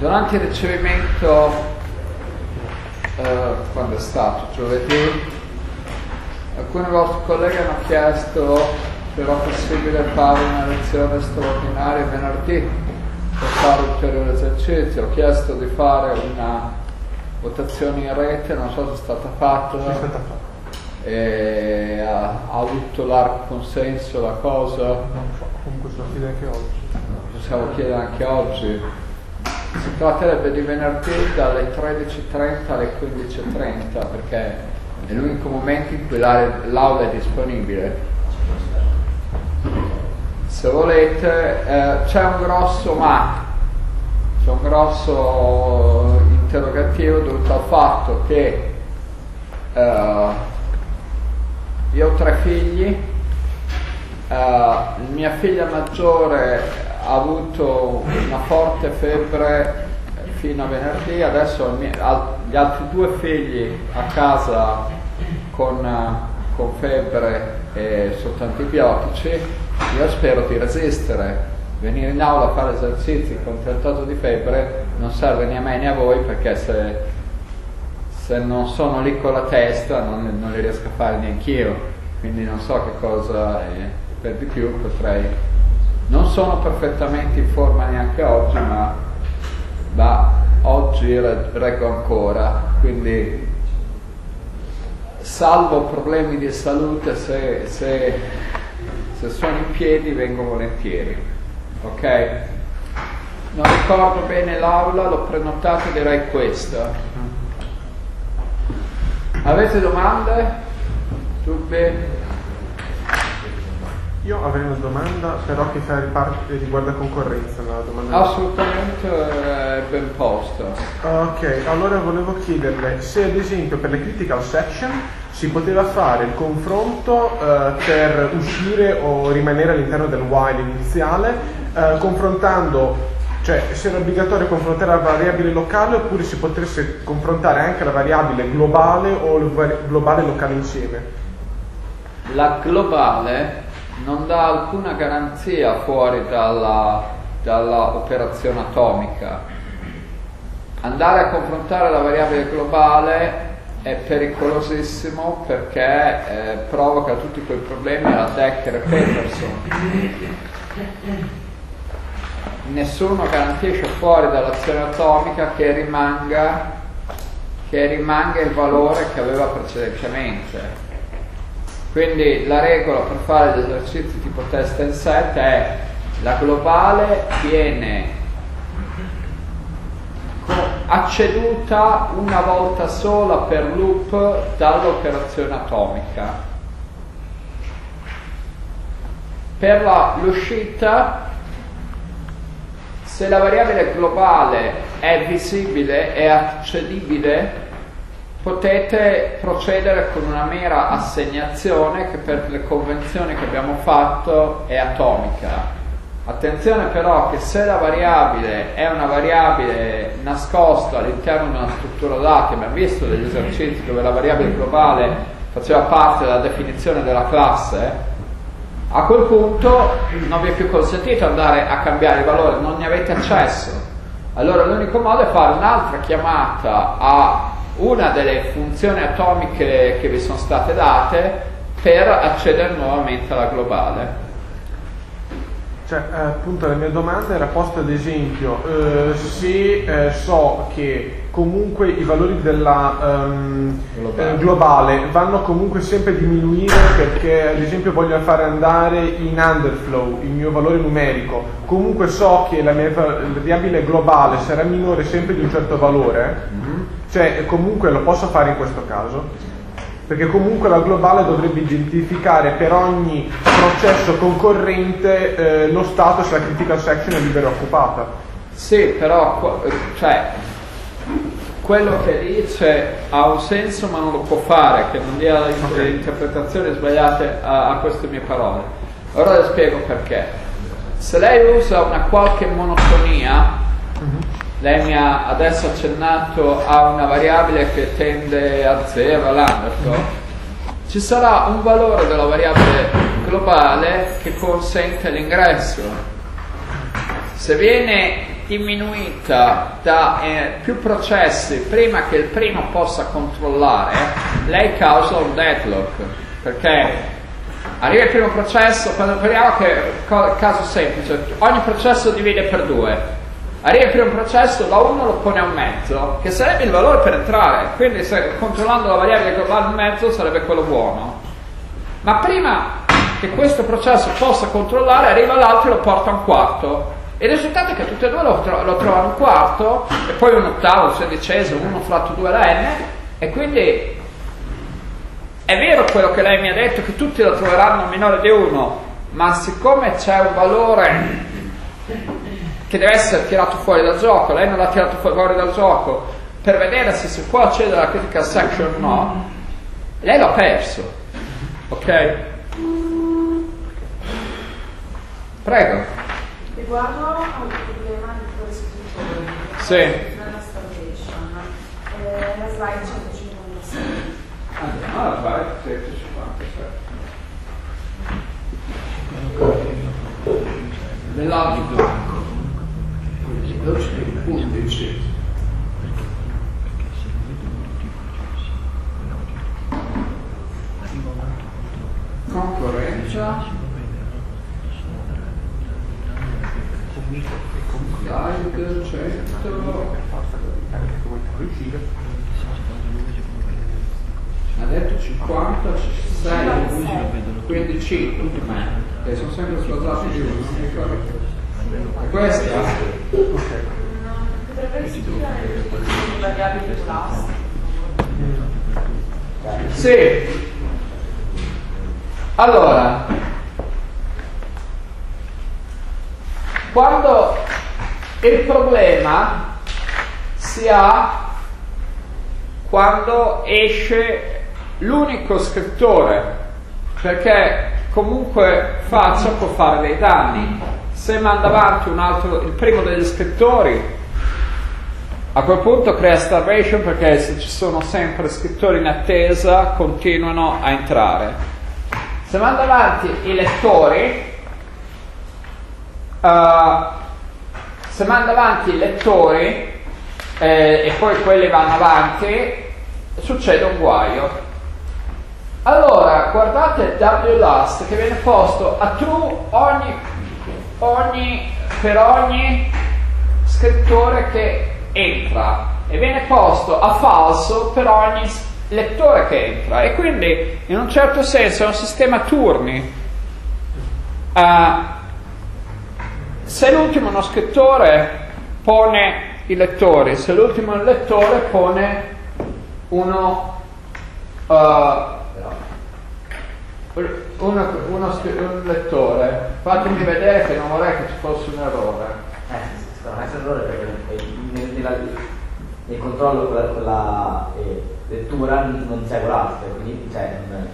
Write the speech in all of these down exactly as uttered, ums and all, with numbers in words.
durante il ricevimento, eh, quando è stato giovedì, alcune vostri colleghi hanno chiesto se era possibile fare una lezione straordinaria venerdì per fare ulteriore esercizio. Ho chiesto di fare una votazione in rete, non so se è stata fatta, è stata fatta. E ha, ha avuto largo consenso la cosa. Non so, comunque possiamo chiedere anche oggi. Possiamo chiedere anche oggi. Si tratterebbe di venerdì dalle tredici e trenta alle quindici e trenta, perché è l'unico momento in cui l'aula è disponibile. Se volete, eh, c'è un grosso ma, c'è un grosso interrogativo dovuto al fatto che eh, io ho tre figli, eh, mia figlia maggiore ha avuto una forte febbre fino a venerdì, adesso gli altri due figli a casa con, con febbre e sotto antibiotici. Io spero di resistere. Venire in aula a fare esercizi con trentotto di febbre non serve né a me né a voi, perché se, se non sono lì con la testa non, non li riesco a fare neanche io, quindi non so che cosa è. Per di più potrei, non sono perfettamente in forma neanche oggi, ma da oggi reggo ancora, quindi salvo problemi di salute, se, se se sono in piedi vengo volentieri, ok? Non ricordo bene l'aula, l'ho prenotata, direi questa. Avete domande? Dubbi? Io avrei una domanda, però che riparte, riguarda concorrenza. La domanda assolutamente è ben posta. Ok, allora volevo chiederle se ad esempio per le critical section si poteva fare il confronto eh, per uscire o rimanere all'interno del while iniziale, eh, confrontando, cioè se era obbligatorio confrontare la variabile locale oppure si potesse confrontare anche la variabile globale o il globale locale insieme. La globale non dà alcuna garanzia fuori dalla, dalla operazione atomica. Andare a confrontare la variabile globale è pericolosissimo, perché eh, provoca tutti quei problemi alla Dekker e Peterson. Nessuno garantisce fuori dall'azione atomica che rimanga, che rimanga il valore che aveva precedentemente. Quindi la regola per fare gli esercizi tipo test and set è: la globale viene acceduta una volta sola per loop dall'operazione atomica. Per l'uscita, se la variabile globale è visibile, è accedibile, potete procedere con una mera assegnazione che per le convenzioni che abbiamo fatto è atomica. Attenzione però che se la variabile è una variabile nascosta all'interno di una struttura dati, abbiamo visto degli esercizi dove la variabile globale faceva parte della definizione della classe, a quel punto non vi è più consentito andare a cambiare il valore, non ne avete accesso. Allora l'unico modo è fare un'altra chiamata a una delle funzioni atomiche che vi sono state date per accedere nuovamente alla globale. Cioè, appunto la mia domanda era posta ad esempio eh, se eh, so che comunque i valori della um, globale. Eh, globale vanno comunque sempre a diminuire, perché ad esempio voglio fare andare in underflow il mio valore numerico, comunque so che la mia variabile globale sarà minore sempre di un certo valore, mm-hmm. Cioè comunque lo posso fare in questo caso? Perché comunque la globale dovrebbe identificare per ogni processo concorrente eh, lo stato se la critical section è libera o occupata. Sì, però cioè, quello che dice ha un senso ma non lo può fare, che non dia okay. Interpretazioni sbagliate a, a queste mie parole. Ora le spiego perché. Se lei usa una qualche monotonia, mm-hmm. Lei mi ha adesso accennato a una variabile che tende a zero, all'underflow. Ci sarà un valore della variabile globale che consente l'ingresso. Se viene diminuita da eh, più processi prima che il primo possa controllare, lei causa un deadlock, perché arriva il primo processo, parliamo che caso semplice, ogni processo divide per due, arriva il primo processo, da uno lo pone a un mezzo, che sarebbe il valore per entrare, quindi se, controllando la variabile globale un mezzo sarebbe quello buono, ma prima che questo processo possa controllare arriva l'altro e lo porta a un quarto, e il risultato è che tutti e due lo, tro lo trovano un quarto e poi un ottavo, un sedicesimo, uno fratto due alla n, e quindi è vero quello che lei mi ha detto che tutti lo troveranno minore di uno, ma siccome c'è un valore che deve essere tirato fuori dal gioco, lei non l'ha tirato fuori dal gioco per vedere se si può accedere alla critical section o no, lei l'ha perso, ok? Prego. Riguardo al problema del prescrittore, sì, nella starvation, eh, la slide centocinquantasei. Andiamo alla slide centocinquantasei. Nell'altro blanco, undici. Concorrenza. Slide cento. Ha detto cinquanta, sessantasei, quindici, e sono sempre sposati giù, non mi ricordo. E questa? Potrebbe essere una variabile class. Sì. Allora, quando il problema si ha quando esce l'unico scrittore, perché comunque faccia può fare dei danni, se manda avanti un altro, il primo degli scrittori a quel punto crea starvation, perché se ci sono sempre scrittori in attesa continuano a entrare. Se manda avanti i lettori, Uh, se manda avanti i lettori eh, e poi quelli vanno avanti, succede un guaio. Allora guardate il W L A S T che viene posto a true ogni, ogni, per ogni scrittore che entra, e viene posto a falso per ogni lettore che entra, e quindi in un certo senso è un sistema a turni. uh, Se l'ultimo è uno scrittore pone i lettori, se l'ultimo è un lettore pone uno, uh, uno, uno un lettore. Fatemi vedere che non vorrei che ci fosse un errore. Eh, secondo me c'è un errore perché nel, nella, nel controllo con la, con la eh, lettura non c'è volante, quindi cioè, non,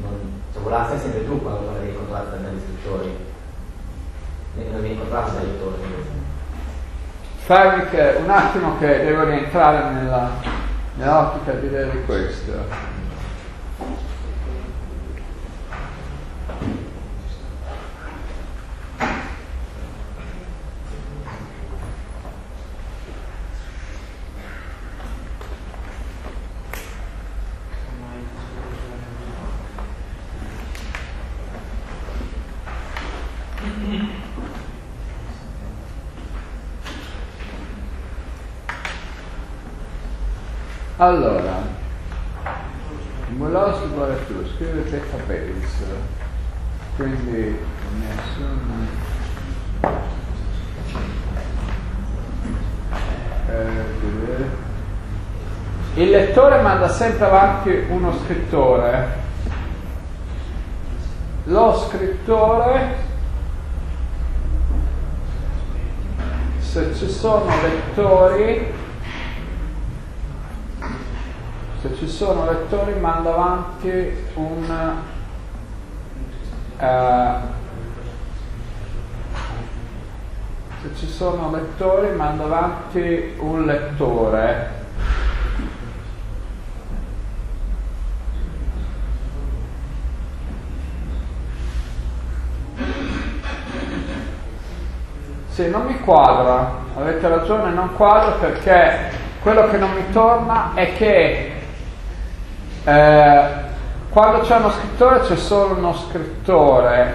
non, cioè, volante è sempre tu quando devi controllare dagli scrittori. Non mi incontrasse il lettore. Fermi che un attimo che devo rientrare nella, nell'ottica di vedere questo. Allora, Molosi vuole tu, scrive database, quindi nessuno, eh, il lettore manda sempre avanti uno scrittore, lo scrittore, se ci sono lettori, se ci sono lettori manda avanti un eh, se ci sono lettori manda avanti un lettore, Sì, non mi quadra, avete ragione, non quadra, perché quello che non mi torna è che eh, quando c'è uno scrittore c'è solo uno scrittore,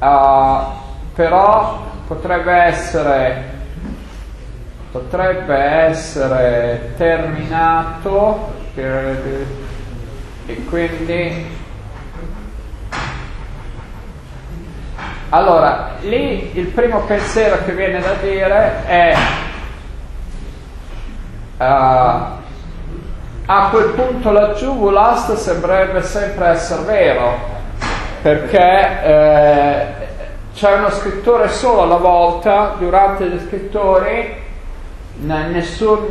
uh, però potrebbe essere potrebbe essere terminato e quindi... Allora, lì il primo pensiero che viene da dire è uh, a quel punto laggiù Wulast sembrerebbe sempre essere vero, perché eh, c'è uno scrittore solo alla volta, durante gli scrittori nessun,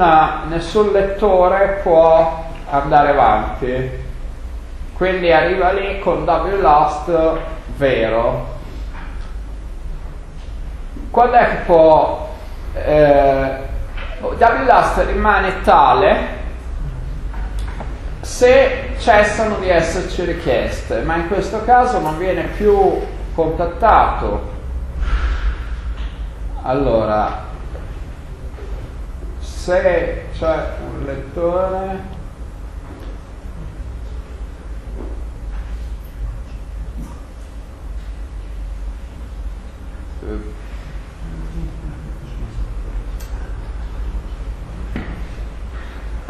nessun lettore può andare avanti, quindi arriva lì con Wlast vero. Qual è che può eh, Wlast rimane tale se cessano di esserci richieste, ma in questo caso non viene più contattato. Allora, se c'è un lettore,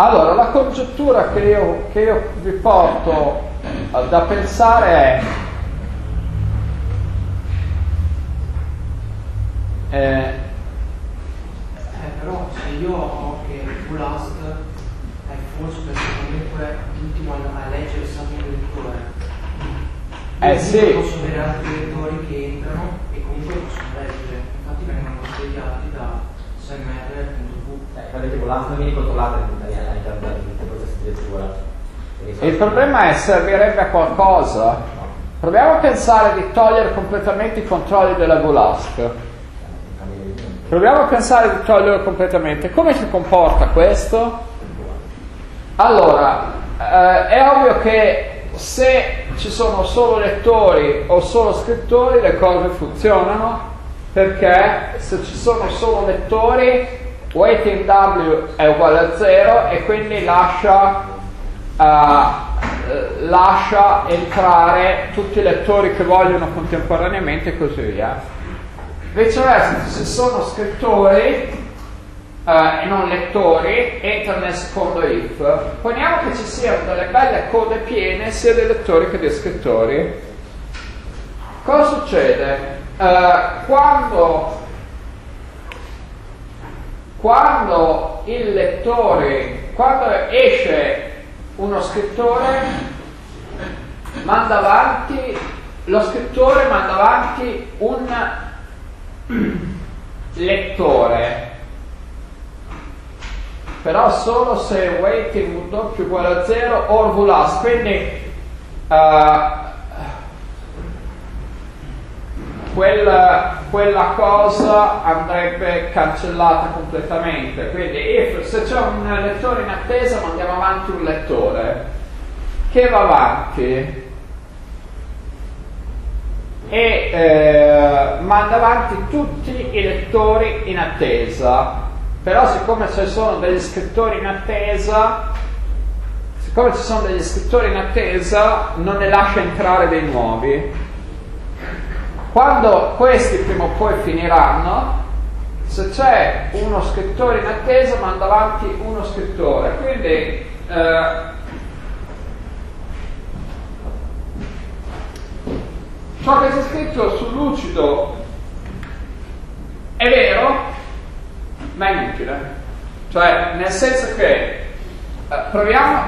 allora la congettura che io, che io vi porto da pensare è eh, eh, però se io ho che Wlast è falso perché comunque l'ultimo a leggere è stato un lettore, eh io sì, posso vedere altri lettori che entrano e comunque possono leggere, infatti vengono svegliati da smr.v. eh, vedete Wlast non viene controllata in italiano. Il problema è servirebbe a qualcosa. Proviamo a pensare di togliere completamente i controlli della Wlast. Proviamo a pensare di toglierlo completamente. Come si comporta questo? Allora, eh, è ovvio che se ci sono solo lettori o solo scrittori le cose funzionano, perché se ci sono solo lettori weight in W è uguale a zero e quindi lascia, uh, lascia entrare tutti i lettori che vogliono contemporaneamente e così via. Viceversa, se sono scrittori uh, e non lettori entra nel secondo if. Poniamo che ci siano delle belle code piene sia dei lettori che dei scrittori. Cosa succede? Uh, quando Quando il lettore, quando esce uno scrittore, manda avanti, lo scrittore manda avanti un lettore, però solo se waiting W uguale a zero o Wlast, quindi uh, quel. quella cosa andrebbe cancellata completamente, quindi if, se c'è un lettore in attesa mandiamo avanti un lettore che va avanti e eh, manda avanti tutti i lettori in attesa, però siccome ci sono degli scrittori in attesa siccome ci sono degli scrittori in attesa non ne lascia entrare dei nuovi. Quando questi prima o poi finiranno, se c'è uno scrittore in attesa manda avanti uno scrittore, quindi eh, ciò che c'è scritto su lucido è vero ma è inutile, cioè nel senso che eh, proviamo,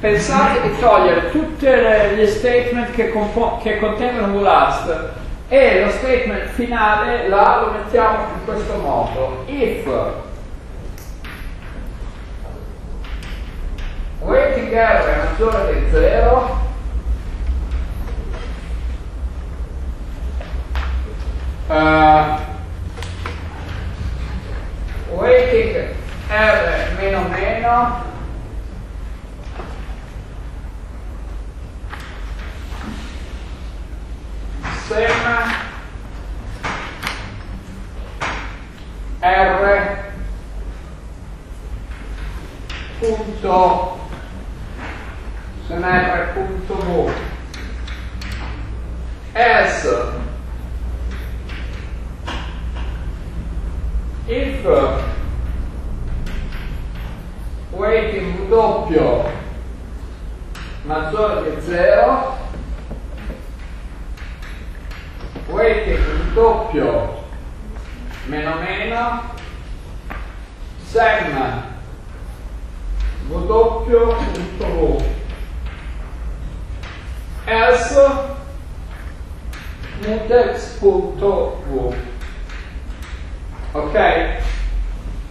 pensate di togliere tutti gli statement che, che contengono Wlast e lo statement finale là lo mettiamo in questo modo: if waiting error è maggiore di zero uh, waiting error meno meno same punto smr punto v as if weighting doppio maggiore che zero, weighting doppio meno meno, sem v doppio punto v as mutex punto v. Ok?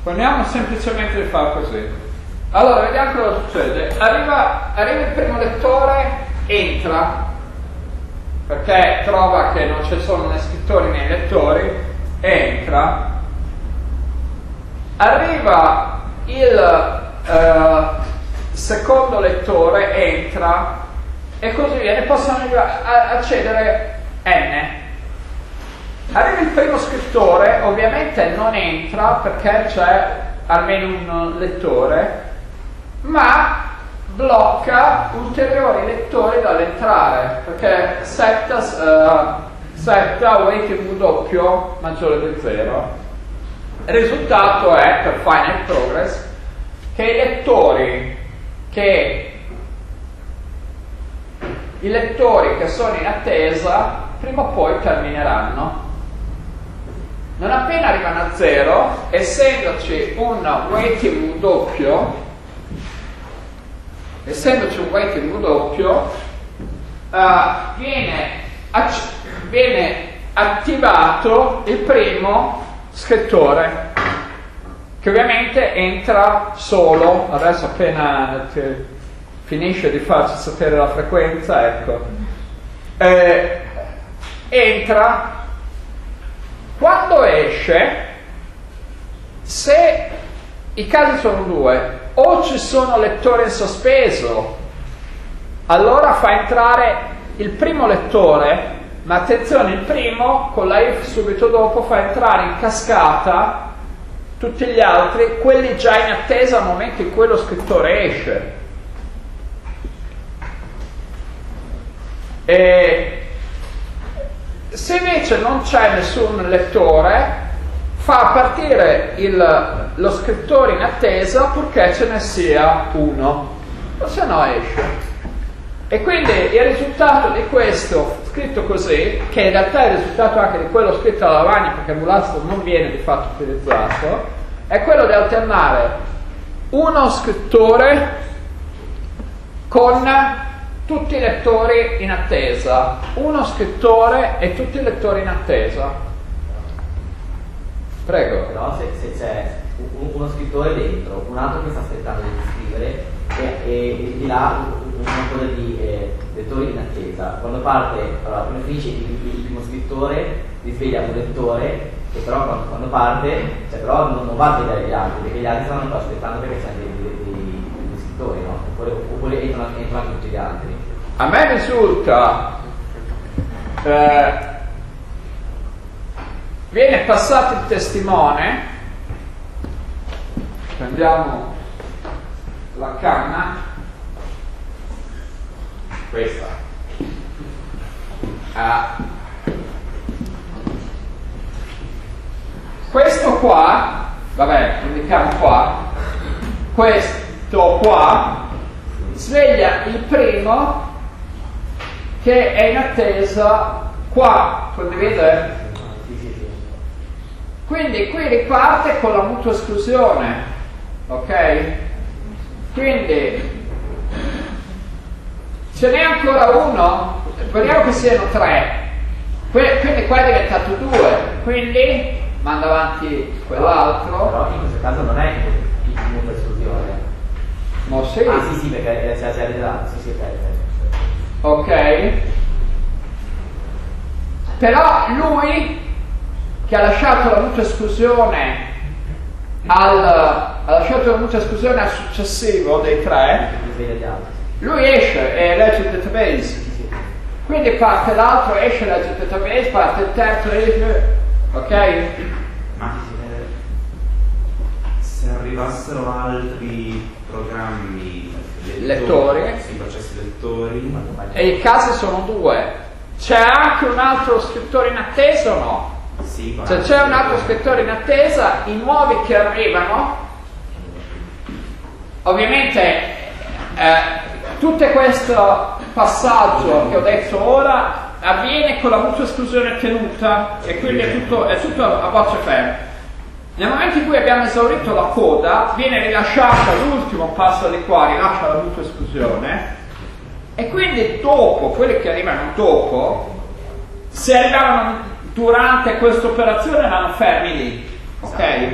Proviamo semplicemente a fare così. Allora, vediamo cosa succede. Arriva, arriva il primo lettore, entra, perché trova che non ci sono né scrittori né lettori, entra. Arriva il Uh, secondo lettore, entra, e così via, ne possono accedere n. Arriva il primo scrittore, ovviamente non entra perché c'è almeno un lettore, ma blocca ulteriori lettori dall'entrare, perché setta, uh, setta weighting doppio maggiore di zero. Il risultato è, per final progress, che i lettori che i lettori che sono in attesa prima o poi termineranno. Non appena arrivano a zero, essendoci un weighting doppio, essendoci un weighting doppio, uh, viene, viene attivato il primo scrittore, che ovviamente entra solo. Adesso appena finisce di farci sapere la frequenza, ecco, eh, entra. Quando esce, se i casi sono due, o ci sono lettori in sospeso, allora fa entrare il primo lettore, ma attenzione, il primo con la if subito dopo fa entrare in cascata tutti gli altri, quelli già in attesa al momento in cui lo scrittore esce. E se invece non c'è nessun lettore, fa partire il, lo scrittore in attesa purché ce ne sia uno, o se no esce. E quindi il risultato di questo scritto così, che in realtà è il risultato anche di quello scritto alla lavagna, perché il mulastro non viene di fatto utilizzato, è quello di alternare uno scrittore con tutti i lettori in attesa, uno scrittore e tutti i lettori in attesa. Prego. Però se, se c'è un, uno scrittore dentro, un altro che sta aspettando di scrivere, e, e di là una cosa di eh, lettori in attesa, quando parte, allora preferisce il, il primo scrittore, risveglia un lettore, che però quando, quando parte, cioè però non, non va a svegliare gli altri, perché gli altri stanno aspettando perché c'è degli scrittori, no? Oppure, oppure entrano, entrano anche tutti gli altri. A me risulta eh, viene passato il testimone, prendiamo la canna, questa ah. questo qua, vabbè, indichiamo qua, questo qua sveglia il primo che è in attesa qua, condividere? Quindi qui riparte con la mutua esclusione, ok? Quindi ce n'è ancora uno, speriamo che siano tre, que quindi qua è diventato due, quindi manda avanti quell'altro. Però in questo caso non è il punto esclusione. Ma sì. Ah sì sì, perché c'è arrivato, sì sì, ok. Ok. Però lui che ha lasciato la mutua esclusione al, ha lasciato la mutua esclusione al successivo dei tre, lui esce e legge il database, quindi parte l'altro, esce e legge il database, parte il terzo, ok? Ma se se arrivassero altri programmi lettori, lettori. Sì, processi lettori, e i casi sono due. C'è anche un altro scrittore in attesa o no? Sì, se c'è un altro scrittore in attesa, i nuovi che arrivano ovviamente eh, tutto questo passaggio che ho detto ora avviene con la mutua esclusione ottenuta, e quindi è tutto, è tutto a voce ferma. Nel momento in cui abbiamo esaurito la coda, viene rilasciata l'ultimo passo di qua, rilascia la mutua esclusione, e quindi dopo, quelli che arrivano dopo, se arrivavano durante questa operazione erano fermi lì, ok?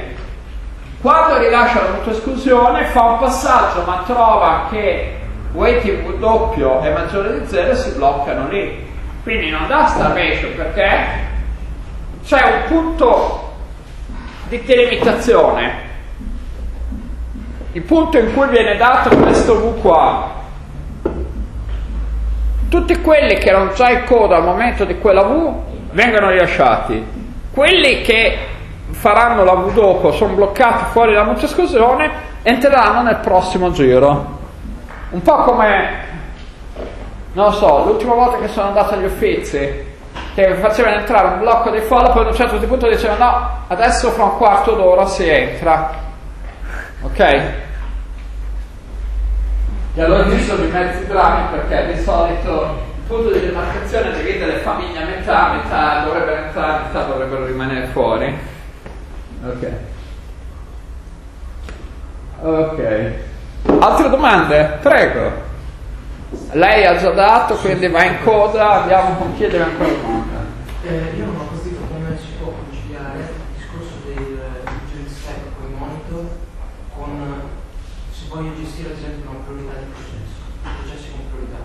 Quando rilascia la mutua esclusione fa un passaggio, ma trova che weighting doppio è maggiore di zero e si bloccano lì. Quindi non dà starvation, perché c'è un punto di delimitazione, il punto in cui viene dato questo V qua. Tutti quelli che erano già in coda al momento di quella V vengono rilasciati, quelli che faranno la V dopo sono bloccati fuori dalla mutua esclusione, entreranno nel prossimo giro. Un po' come, non so, l'ultima volta che sono andato agli Uffizi, che facevano entrare un blocco dei follow, poi ad un certo punto dicevano no, adesso fra un quarto d'ora si entra, ok? E allora lì sono i mezzi drammi, perché di solito il punto di demarcazione divide le famiglie a metà, metà dovrebbero entrare, metà dovrebbero rimanere fuori, ok? Ok, altre domande? Prego. Lei ha già dato, quindi va in coda, andiamo con chi deve ancora domanda. Eh, io non ho capito come si può conciliare il discorso del gestire con i monitor con se voglio gestire ad esempio una priorità di processo, processi con priorità.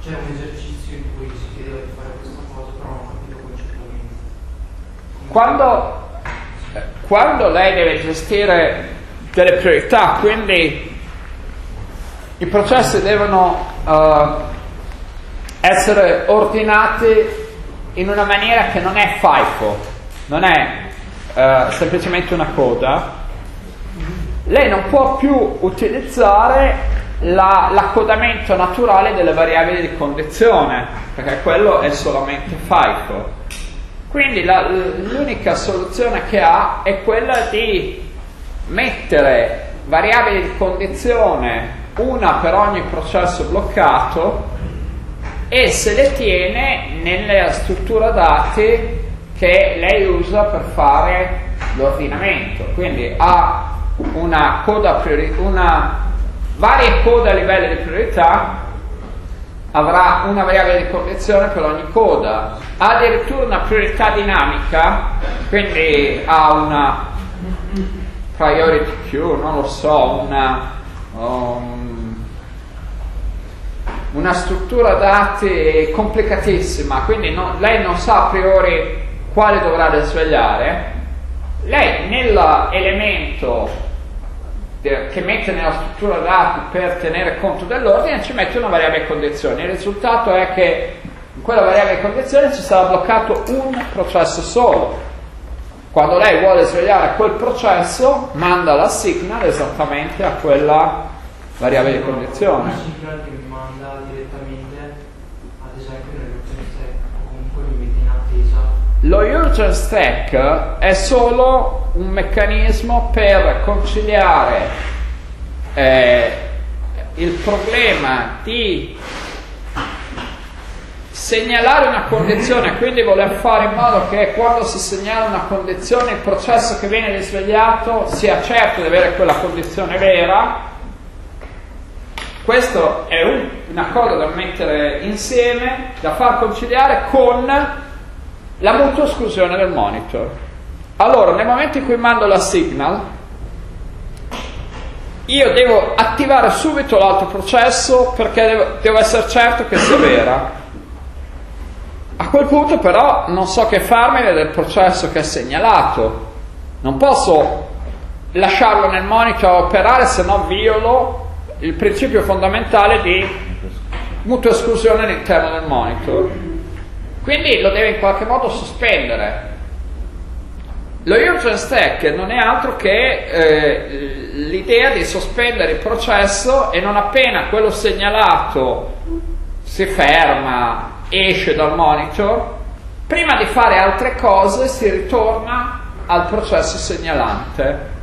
C'è un esercizio in cui si chiedeva di fare questa cosa, però non ho capito concettualmente. Quando, quando lei deve gestire delle priorità, quindi i processi devono uh, essere ordinati in una maniera che non è FIFO, non è uh, semplicemente una coda. Lei non può più utilizzare la, l'accodamento naturale delle variabili di condizione, perché quello è solamente FIFO. Quindi la, l'unica soluzione che ha è quella di mettere variabili di condizione, una per ogni processo bloccato, e se le tiene nella struttura dati che lei usa per fare l'ordinamento. Quindi ha una coda priori- una varie code a livello di priorità, avrà una variabile di condizione per ogni coda, ha addirittura una priorità dinamica, quindi ha una priority queue, non lo so, una um, una struttura dati complicatissima, quindi non, lei non sa a priori quale dovrà risvegliare. Lei nell'elemento che mette nella struttura dati per tenere conto dell'ordine ci mette una variabile condizione. Il risultato è che in quella variabile condizione ci sarà bloccato un processo solo. Quando lei vuole svegliare quel processo, manda la signal esattamente a quella variabile di condizione. Una signal che mi manda direttamente, ad esempio, nell'urgent stack, o comunque mi mette in attesa. Lo urgent stack è solo un meccanismo per conciliare eh, il problema di segnalare una condizione, quindi voler fare in modo che quando si segnala una condizione il processo che viene risvegliato sia certo di avere quella condizione vera. Questo è un, una cosa da mettere insieme, da far conciliare con la mutua esclusione del monitor. Allora, nel momento in cui mando la signal, io devo attivare subito l'altro processo perché devo, devo essere certo che sia vera. A quel punto però non so che farmene del processo che è segnalato, non posso lasciarlo nel monitor a operare, se no violo il principio fondamentale di mutua esclusione all'interno del monitor, quindi lo deve in qualche modo sospendere. Lo urgent stack non è altro che eh, l'idea di sospendere il processo e non appena quello segnalato si ferma, esce dal monitor, prima di fare altre cose si ritorna al processo segnalante.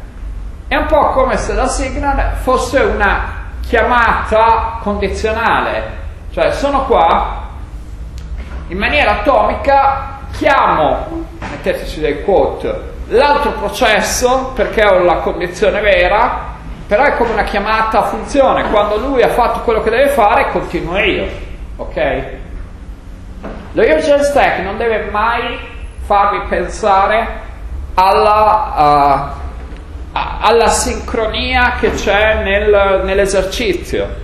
È un po' come se la signal fosse una chiamata condizionale, cioè sono qua, in maniera atomica chiamo, metteteci dei quote, l'altro processo perché ho la condizione vera, però è come una chiamata a funzione, quando lui ha fatto quello che deve fare continuo io, ok? Lo urgent stack non deve mai farvi pensare alla, uh, alla sincronia che c'è nel, nell'esercizio.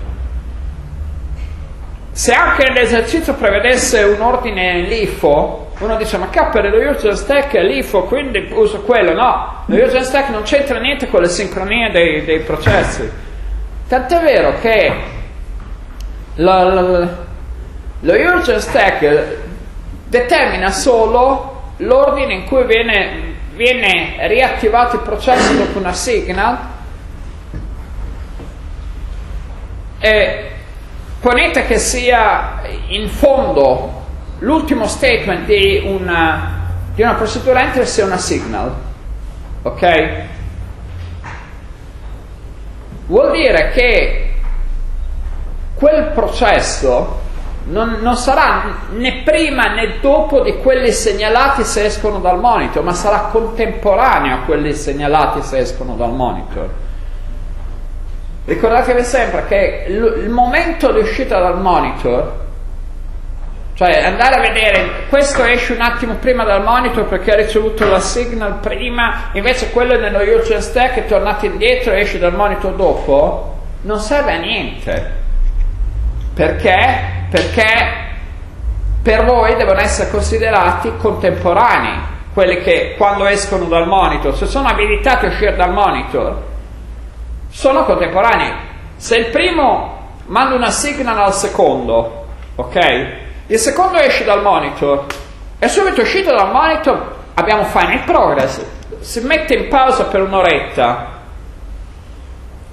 Se anche l'esercizio prevedesse un ordine LIFO, uno dice ma cazzo, lo urgent stack è LIFO, quindi uso quello. No, lo urgent stack non c'entra niente con le sincronie dei, dei processi. Tant'è vero che lo, lo, lo urgent stack determina solo l'ordine in cui viene, viene riattivato il processo dopo una signal. E ponete che sia in fondo l'ultimo statement di una, di una procedura enter sia una signal, ok? Vuol dire che quel processo non, non sarà né prima né dopo di quelli segnalati se escono dal monitor, ma sarà contemporaneo a quelli segnalati se escono dal monitor. Ricordatevi sempre che il momento di uscita dal monitor, cioè andare a vedere questo esce un attimo prima dal monitor perché ha ricevuto la signal prima, invece quello nello urgent stack è tornato indietro e esce dal monitor dopo, non serve a niente. Perché? Perché per voi devono essere considerati contemporanei quelli che quando escono dal monitor, se sono abilitati a uscire dal monitor sono contemporanei. Se il primo manda una signal al secondo, ok, il secondo esce dal monitor e subito uscito dal monitor abbiamo final progress, si mette in pausa per un'oretta,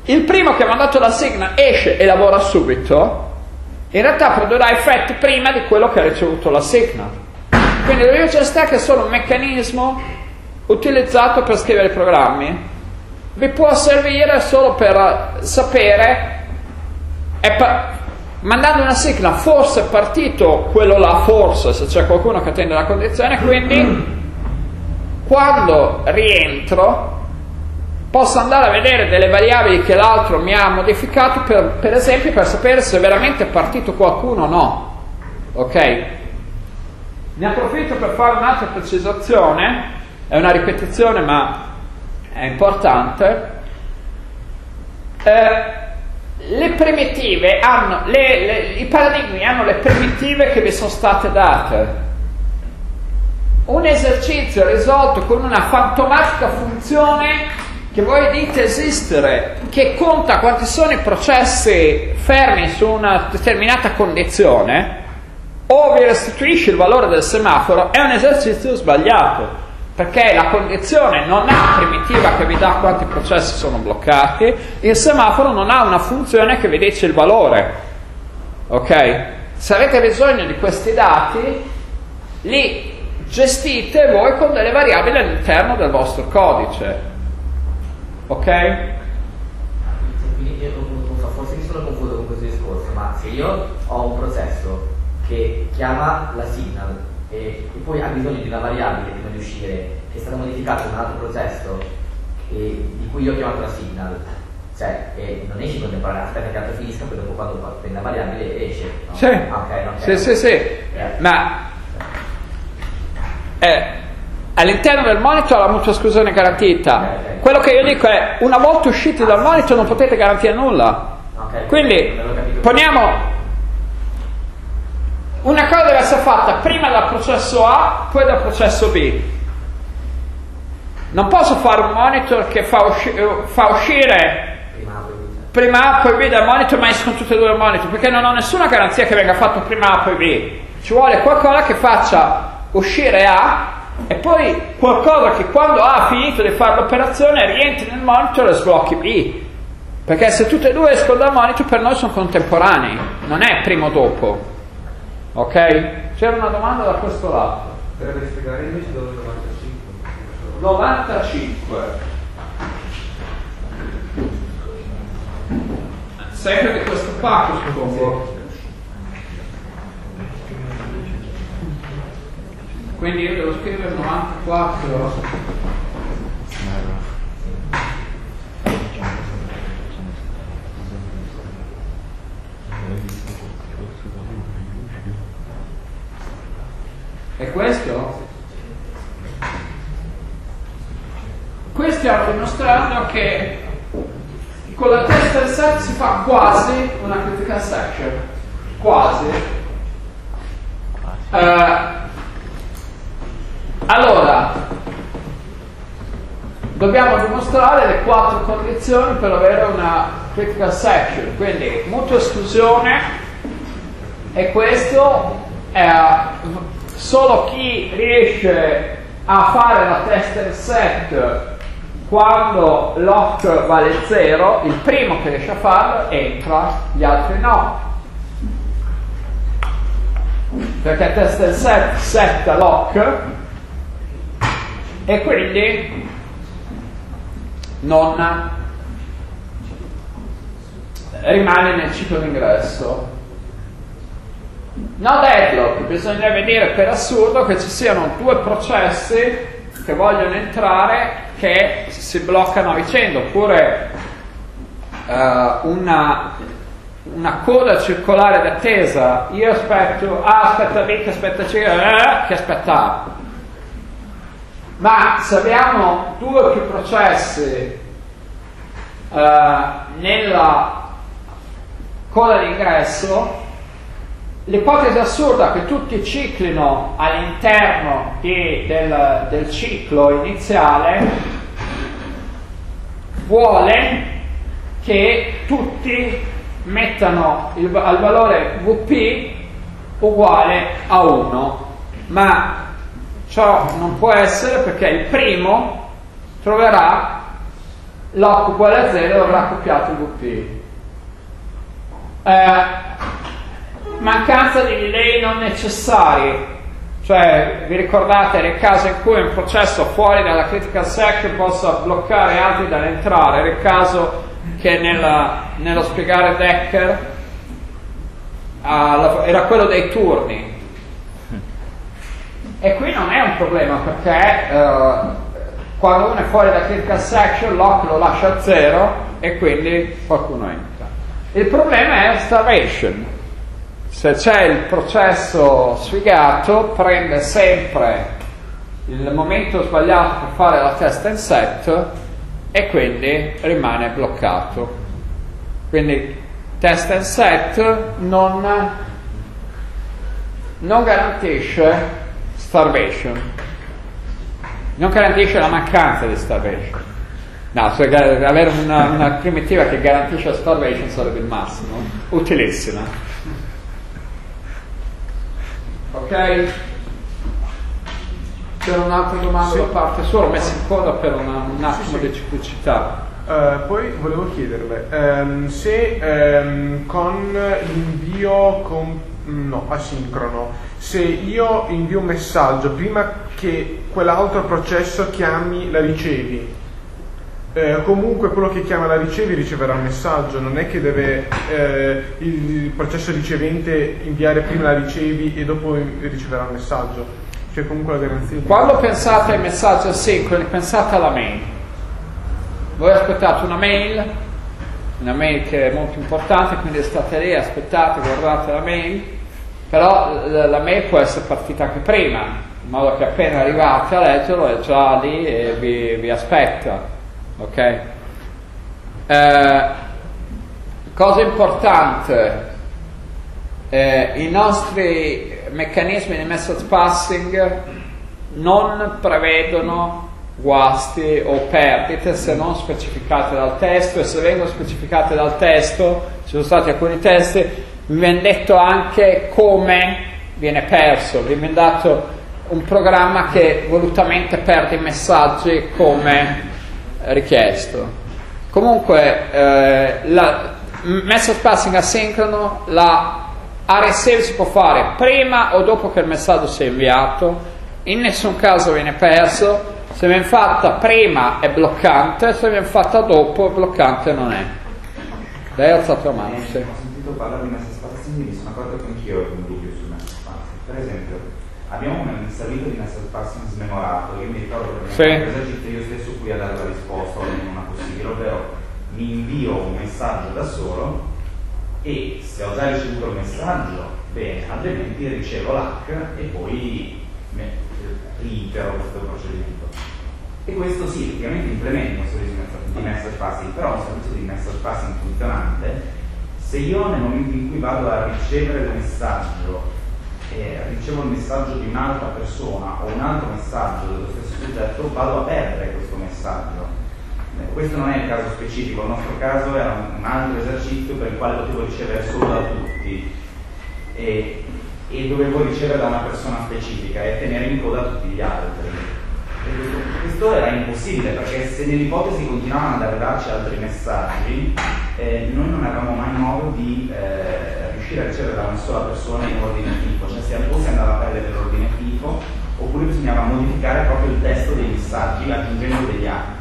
il primo che ha mandato la signal esce e lavora subito, in realtà produrrà effetti prima di quello che ha ricevuto la signal. Quindi lo urgent stack è solo un meccanismo utilizzato per scrivere programmi, vi può servire solo per sapere, è pa- mandando una sigla forse è partito quello là, forse, se c'è qualcuno che attende la condizione, quindi quando rientro posso andare a vedere delle variabili che l'altro mi ha modificato, per, per esempio per sapere se è veramente partito qualcuno o no, ok? Ne approfitto per fare un'altra precisazione, è una ripetizione ma è importante. Eh, le primitive hanno le, le, i paradigmi hanno le primitive che vi sono state date. Un esercizio risolto con una fantomatica funzione che voi dite esistere, che conta quanti sono i processi fermi su una determinata condizione o vi restituisce il valore del semaforo, è un esercizio sbagliato. Perché la condizione non ha primitiva che vi dà quanti processi sono bloccati, il semaforo non ha una funzione che vi dice il valore, ok? Se avete bisogno di questi dati, li gestite voi con delle variabili all'interno del vostro codice, ok? Quindi forse mi sono confuso con questo discorso, ma se io ho un processo che chiama la signal e poi ha bisogno di una variabile prima di uscire che è stata modificata in un altro processo e di cui io ho chiamato la signal, cioè e non esce contemporanea, aspetta che l'altro finisca, poi dopo quando prende la variabile esce, no? Sì. Ah, okay, no, okay. Sì, sì, sì, eh. Ma eh, all'interno del monitor la mutua esclusione è garantita, okay, okay. Quello che io dico è una volta usciti ah, dal monitor non potete garantire nulla, okay, quindi poniamo una cosa deve essere fatta prima dal processo A, poi dal processo B. Non posso fare un monitor che fa, usci- fa uscire prima A poi B dal monitor, ma escono tutti e due dal monitor, perché non ho nessuna garanzia che venga fatto prima A poi B. Ci vuole qualcosa che faccia uscire A e poi qualcosa che quando ha finito di fare l'operazione rientri nel monitor e sblocchi B, perché se tutte e due escono dal monitor per noi sono contemporanei, non è primo dopo, ok? C'era una domanda da questo lato. Per spiegare invece dove novantacinque novantacinque sempre di questo pacco, suppongo. Quindi io devo scrivere novantaquattro. E questo? Qui stiamo dimostrando che con la testa del set si fa quasi una critical section. Quasi. Uh, Allora, dobbiamo dimostrare le quattro condizioni per avere una critical section, quindi mutua esclusione, e questo è solo chi riesce a fare la test and set quando l'oc vale zero, il primo che riesce a farlo entra, gli altri no. Perché test and set setta l'oc e quindi non rimane nel ciclo d'ingresso. No deadlock, bisogna vedere per assurdo che ci siano due processi che vogliono entrare che si bloccano a vicenda, oppure uh, una, una coda circolare d'attesa. Io aspetto A, aspetta B, che aspetta C, eh, che aspetta A. Ma se abbiamo due o più processi uh, nella coda d'ingresso, l'ipotesi assurda che tutti ciclino all'interno di, del, del ciclo iniziale vuole che tutti mettano il, al valore W P uguale a uno, ma ciò non può essere, perché il primo troverà l'oc uguale a zero e avrà copiato il W P. Eh, mancanza di delay non necessari, cioè vi ricordate nel caso in cui un processo fuori dalla critical section possa bloccare altri dall'entrare, nel caso che nella, nello spiegare Dekker eh, era quello dei turni. E qui non è un problema, perché eh, quando uno è fuori da critical section l'oc lo lascia a zero e quindi qualcuno entra. Il problema è starvation: se c'è il processo sfigato prende sempre il momento sbagliato per fare la test and set e quindi rimane bloccato. Quindi test and set non, non garantisce starvation, non garantisce la mancanza di starvation. No, se avere una, una primitiva che garantisce la starvation sarebbe il massimo, utilissima. Ok? C'è un'altra domanda sì. Da parte sua, l'ho messa in coda per una, un attimo sì, sì. di ciclicità. Uh, poi volevo chiederle um, se um, con l'invio con no, asincrono, se io invio un messaggio prima che quell'altro processo chiami la ricevi, eh, comunque quello che chiama la ricevi riceverà un messaggio, non è che deve eh, il, il processo ricevente inviare prima la ricevi e dopo riceverà un messaggio, cioè comunque la garanzia. Quando pensate ai messaggi asincroni pensate alla mail. Voi aspettate una mail, una mail che è molto importante, quindi state lì, aspettate, guardate la mail. Però la mail può essere partita anche prima, in modo che appena arrivate a leggerlo è già lì e vi, vi aspetta, ok? Eh, cosa importante, eh, i nostri meccanismi di message passing non prevedono guasti o perdite se non specificate dal testo, e se vengono specificate dal testo, ci sono stati alcuni testi, vi viene detto anche come viene perso, vi viene dato un programma che volutamente perde i messaggi come richiesto. Comunque eh, la message passing asincrono, la array save si può fare prima o dopo che il messaggio sia inviato, in nessun caso viene perso. Se viene fatta prima è bloccante, se viene fatta dopo bloccante non è. Lei ha alzato la mano, sì. Ho sentito parlare di message passing, mi sono accorto che anch'io ho un dubbio sul message passing. Per esempio, abbiamo un installito di message passing smemorato, io mi ricordo che mi ho esercito io stesso qui a dare la risposta, non una possibile, ovvero mi invio un messaggio da solo e se ho già ricevuto il messaggio, bene, altrimenti ricevo l'hack e poi reitero questo procedimento. E questo sì, ovviamente implementa un servizio di message passing, però un servizio di message passing funzionante, se io nel momento in cui vado a ricevere il messaggio eh, ricevo il messaggio di un'altra persona o un altro messaggio dello stesso soggetto, vado a perdere questo messaggio. Eh, questo non è il caso specifico, il nostro caso era un altro esercizio per il quale potevo ricevere solo da tutti e, e dovevo ricevere da una persona specifica e tenere in coda tutti gli altri. Questo era impossibile perché se nell'ipotesi continuavano ad arrivarci altri messaggi eh, noi non avevamo mai modo di eh, riuscire a ricevere da una sola persona in ordine FIFO, cioè se o si andava a perdere l'ordine FIFO oppure bisognava modificare proprio il testo dei messaggi aggiungendo degli hack.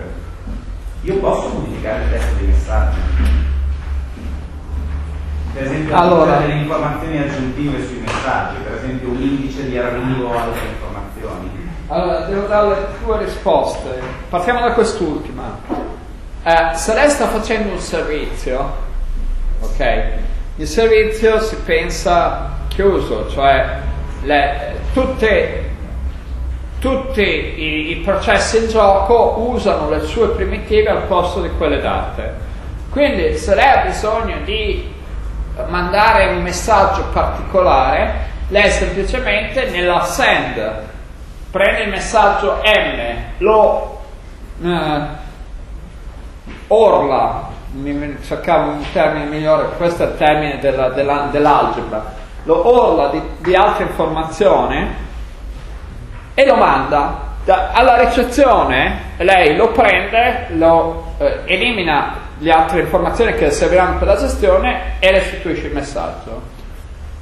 Io posso modificare il testo dei messaggi, per esempio allora delle informazioni aggiuntive sui messaggi, per esempio un indice di arrivo o altre informazioni. Allora, devo dare le due risposte. Partiamo da quest'ultima. Eh, se lei sta facendo un servizio, ok, il servizio si pensa chiuso, cioè le, tutte, tutti i, i processi in gioco usano le sue primitive al posto di quelle date. Quindi se lei ha bisogno di mandare un messaggio particolare, lei semplicemente nella send prende il messaggio M, lo eh, orla, mi cercavo un termine migliore, questo è il termine della, della, dell'algebra, lo orla di, di altra informazione e lo manda. Da, alla ricezione lei lo prende, lo eh, elimina le altre informazioni che serviranno per la gestione e restituisce il messaggio.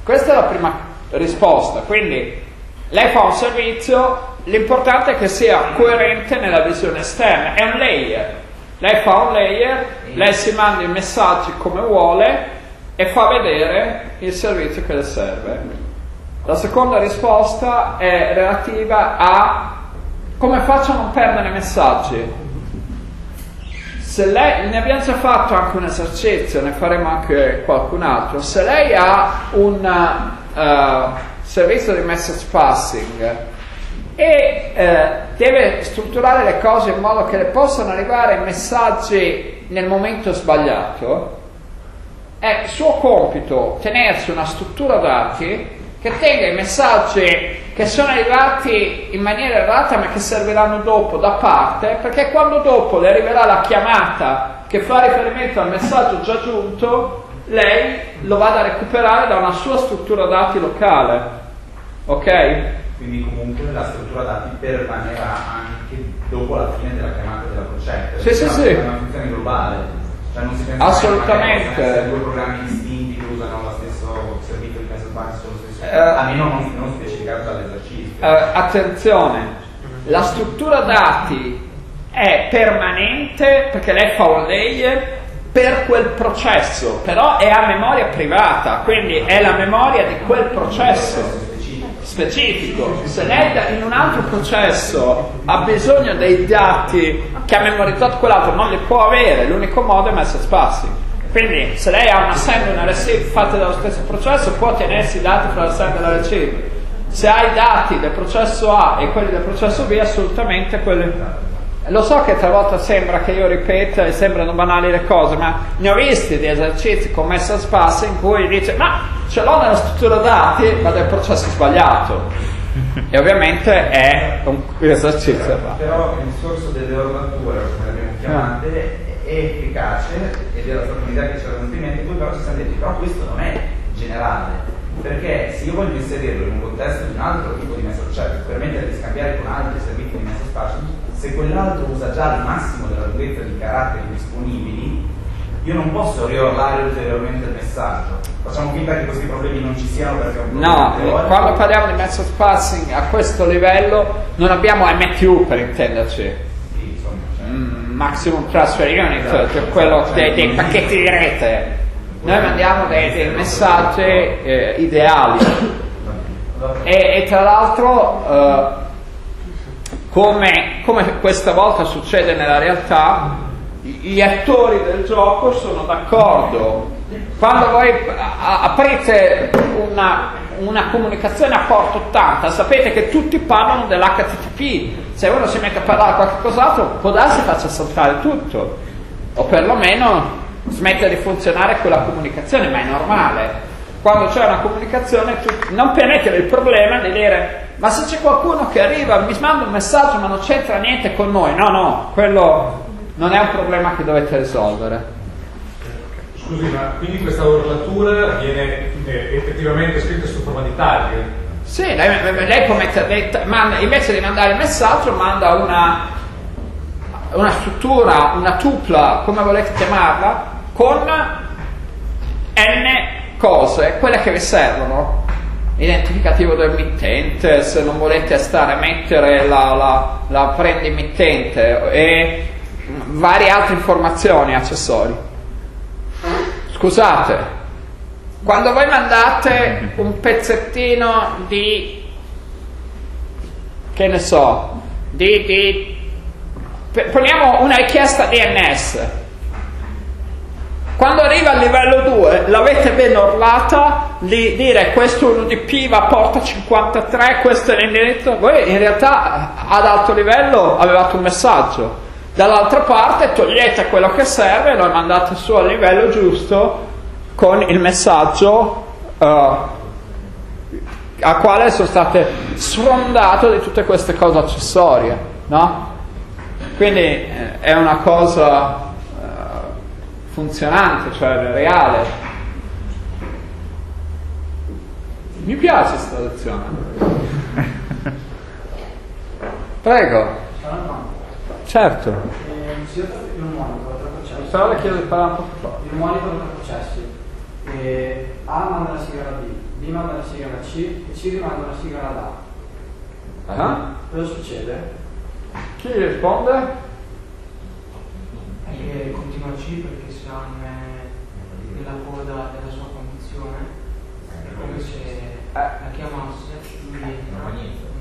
Questa è la prima risposta. Quindi lei fa un servizio, l'importante è che sia coerente nella visione esterna, è un layer. Lei fa un layer, lei si manda i messaggi come vuole e fa vedere il servizio che le serve. La seconda risposta è relativa a come faccio a non perdere messaggi. Se lei, ne abbiamo già fatto anche un esercizio, ne faremo anche qualcun altro. Se lei ha un uh, servizio di message passing e eh, deve strutturare le cose in modo che le possano arrivare messaggi nel momento sbagliato, è suo compito tenersi una struttura dati che tenga i messaggi che sono arrivati in maniera errata ma che serviranno dopo da parte, perché quando dopo le arriverà la chiamata che fa riferimento al messaggio già giunto, lei lo vada a recuperare da una sua struttura dati locale, ok? Quindi comunque la struttura dati permanerà anche dopo la fine della chiamata della procetta. Sì, sì, sì. È una funzione globale, cioè non si pensa assolutamente che essere due programmi distinti che usano lo stesso servizio di message passing, lo stesso, eh, a meno non, non specificato dall'esercizio. Eh, attenzione, la struttura dati è permanente perché lei fa un layer per quel processo, però è a memoria privata, quindi è la memoria di quel processo specifico. Se lei in un altro processo ha bisogno dei dati che ha memorizzato quell'altro, non li può avere, l'unico modo è message passing. Quindi se lei ha una send e una receive fatte dallo stesso processo, può tenersi i dati fra la send e la receive. Se ha i dati del processo A e quelli del processo B, assolutamente quelli... Lo so che talvolta sembra che io ripeta e sembrano banali le cose, ma ne ho visti di esercizi con message passing in cui dice ma ce l'ho nella struttura dati ma del processo sbagliato e ovviamente è un esercizio. Però, però il sorso delle orlature, come le abbiamo chiamate, è efficace ed è la comunità che c'era un altrimenti, poi però ci siamo detti però questo non è generale, perché se io voglio inserirlo in un contesto di un altro tipo di messaggio, cioè per permettere di scambiare con altri servizi di messaggio spazio, se quell'altro usa già il massimo della lunghezza di caratteri disponibili, io non posso riorlare ulteriormente il messaggio. Facciamo finta che questi problemi non ci siano, perché un no, teorico. Quando parliamo di message passing a questo livello non abbiamo M T U, per intenderci, sì, insomma, cioè, mm, Maximum Transfer Unit, esatto, cioè quello cioè, dei, dei pacchetti di rete. Noi mandiamo dei, dei messaggi eh, ideali e, e tra l'altro eh, come, come questa volta succede nella realtà, gli attori del gioco sono d'accordo. Quando voi aprite una, una comunicazione a porta ottanta, sapete che tutti parlano dell'H T T P. Se uno si mette a parlare di qualche cos'altro, può darsi faccia saltare tutto, o perlomeno smette di funzionare quella comunicazione, ma è normale. Quando c'è una comunicazione, tu non permettere il problema di dire: ma se c'è qualcuno che arriva, mi manda un messaggio, ma non c'entra niente con noi. No, no, quello non è un problema che dovete risolvere. Scusi, ma quindi questa urlatura viene eh, effettivamente scritta su forma di tag? Sì, lei, lei può mettere, manda, invece di mandare il messaggio, manda una, una struttura, una tupla, come volete chiamarla, con n cose, quelle che vi servono. Identificativo del mittente, se non volete stare a mettere la, la, la prendi mittente, e varie altre informazioni, accessori. Scusate, quando voi mandate un pezzettino di, che ne so, di, di poniamo una richiesta D N S, quando arriva al livello due l'avete ben orlata di dire: questo è un U D P, va a porta cinquantatré, questo è l'indirizzo. Voi in realtà ad alto livello avevate un messaggio. Dall'altra parte togliete quello che serve e lo mandate su al livello giusto con il messaggio uh, a quale sono state sfrondate di tutte queste cose accessorie, no? Quindi eh, è una cosa uh, funzionante, cioè reale. Mi piace questa lezione. Prego. Certo. Eh, si tratta di un monitor tra processi. Però le chiedo di parlare un po' più forte. Il monitor tra processi. Eh, A manda la sigla B, B manda la sigla C e C rimanda la sigla D. Ah. Cosa succede? Chi risponde? Eh, continua C, perché se non è nella coda della sua condizione, è come se la chiamasse. Quindi,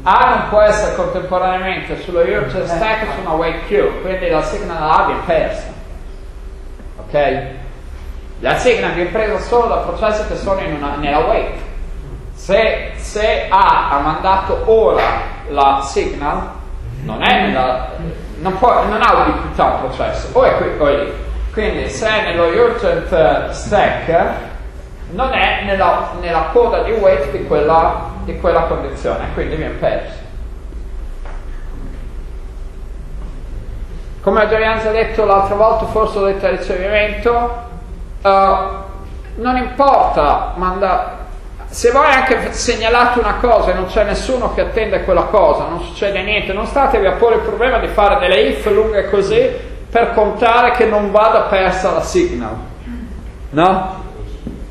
A non può essere contemporaneamente sullo urgent stack e su una wait queue, quindi la sigla A viene persa. Ok? La sigla viene presa solo da processi che sono in una, nella wait. Se, se A ha mandato ora la signal, non è nella, non, può, non ha utilità un processo, o è qui o è lì. Quindi se è nello urgent stack, non è nella, nella coda di wait di quella, di quella condizione, quindi viene perso. Come abbiamo già detto l'altra volta, forse ho detto al ricevimento, uh, non importa manda, se voi anche segnalate una cosa e non c'è nessuno che attende quella cosa, non succede niente, non statevi a porre il problema di fare delle if lunghe così per contare che non vada persa la signal, no?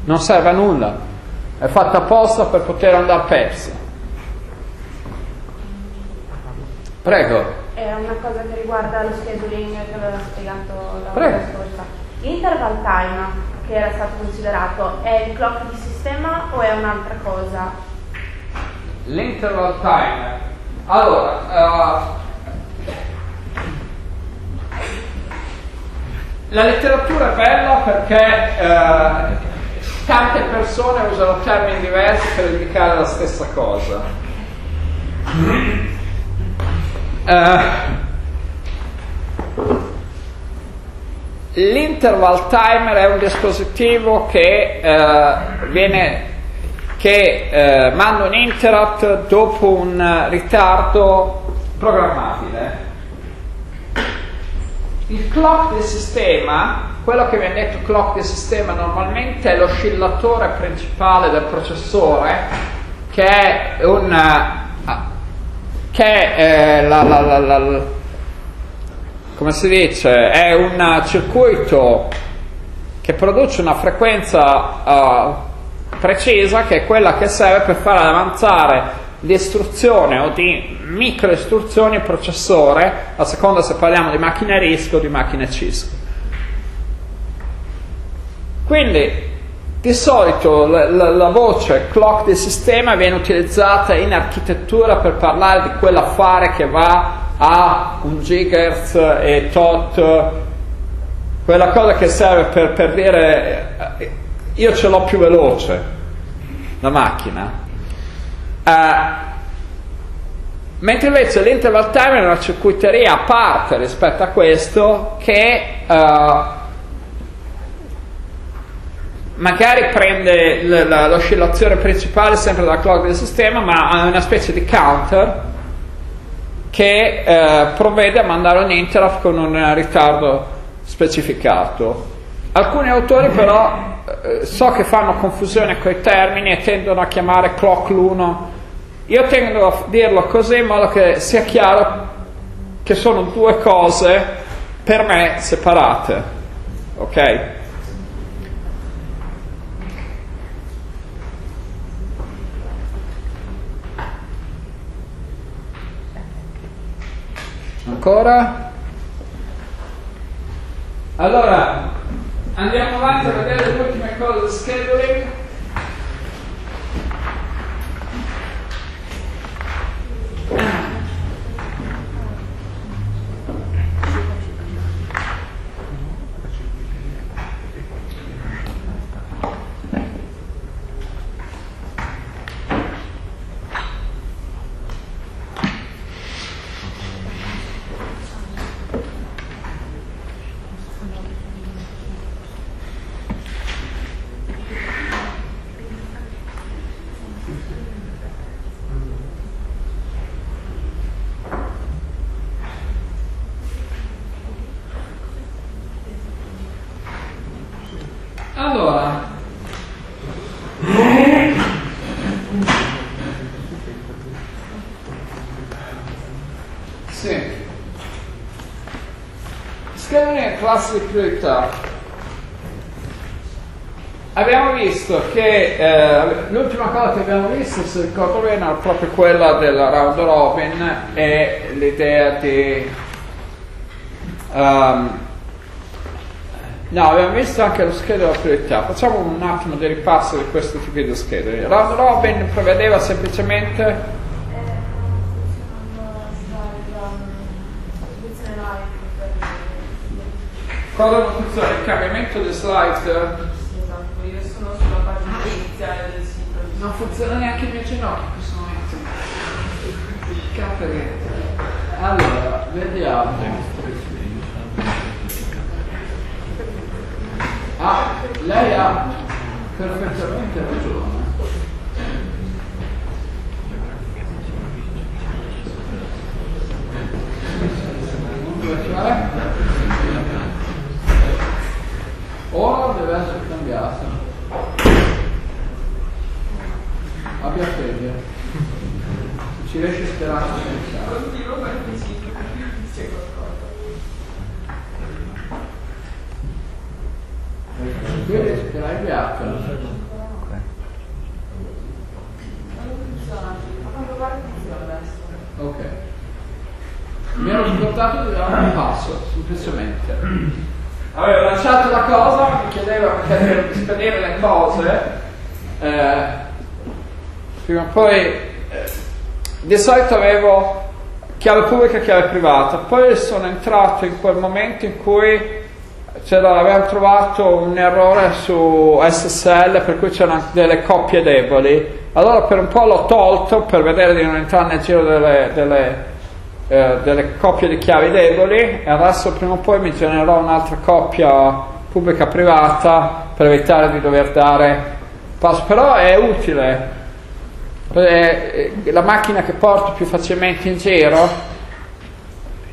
Non serve a nulla, è fatta apposta per poter andare persa. Prego. È una cosa che riguarda lo scheduling che aveva spiegato la Prego. volta scorsa. L'interval time che era stato considerato è il clock di sistema o è un'altra cosa? L'interval time, allora uh... la letteratura è bella perché uh... tante persone usano termini diversi per indicare la stessa cosa. Uh, l'interval timer è un dispositivo che uh, viene che uh, manda un interrupt dopo un ritardo programmabile. Il clock del sistema, quello che viene detto clock del sistema normalmente è l'oscillatore principale del processore, che è un che è la, la, la, la, la, come si dice, è un circuito che produce una frequenza uh, precisa, che è quella che serve per far avanzare di istruzione o di microistruzioni al processore, a seconda se parliamo di macchine RISC o di macchine C I S C. Quindi di solito la, la, la voce clock del sistema viene utilizzata in architettura per parlare di quell'affare che va a un gigahertz e tot, quella cosa che serve per, per dire io ce l'ho più veloce la macchina. Uh, mentre invece l'interval timer è una circuiteria a parte rispetto a questo, che uh, magari prende l- l- l'oscillazione principale sempre dalla clock del sistema, ma ha una specie di counter che uh, provvede a mandare un interrupt con un ritardo specificato. Alcuni autori però eh, so che fanno confusione con i termini e tendono a chiamare clock l'uno. Io tendo a dirlo così in modo che sia chiaro che sono due cose per me separate, ok? Ancora? Allora andiamo avanti a vedere le ultime cose del scheduling. Di priorità. Abbiamo visto che eh, l'ultima cosa che abbiamo visto, se ricordo bene, era proprio quella della round robin e l'idea di um, no, abbiamo visto anche lo schedule della priorità. Facciamo un attimo di ripasso di questo tipo di schedule. Round robin prevedeva semplicemente cosa funziona? Il cambiamento dei slide? Sì, esatto, io sono sulla pagina iniziale del sito. Non funziona neanche il mio ginocchio in questo momento. Capire. Allora, vediamo. Ah, lei ha perfettamente ragione. Ora deve essere cambiata. Abbia fede. Se ci riesci a sperare. Continuo perché si dice qualcosa. Qui riesci che l'hai inviata. Non funziona, ma quando guarda funziona adesso. Ok. Mi ero scordato di dare un passo, semplicemente. Avevo lanciato la cosa, mi chiedeva perché di spedire le cose, eh, prima o poi eh, di solito avevo chiave pubblica e chiave privata, poi sono entrato in quel momento in cui c'era, avevamo trovato un errore su S S L per cui c'erano delle coppie deboli, allora per un po' l'ho tolto per vedere di non entrare nel giro delle... delle Eh, delle coppie di chiavi deboli, e adesso prima o poi mi genererò un'altra coppia pubblica privata per evitare di dover dare passo, però è utile è la macchina che porto più facilmente in giro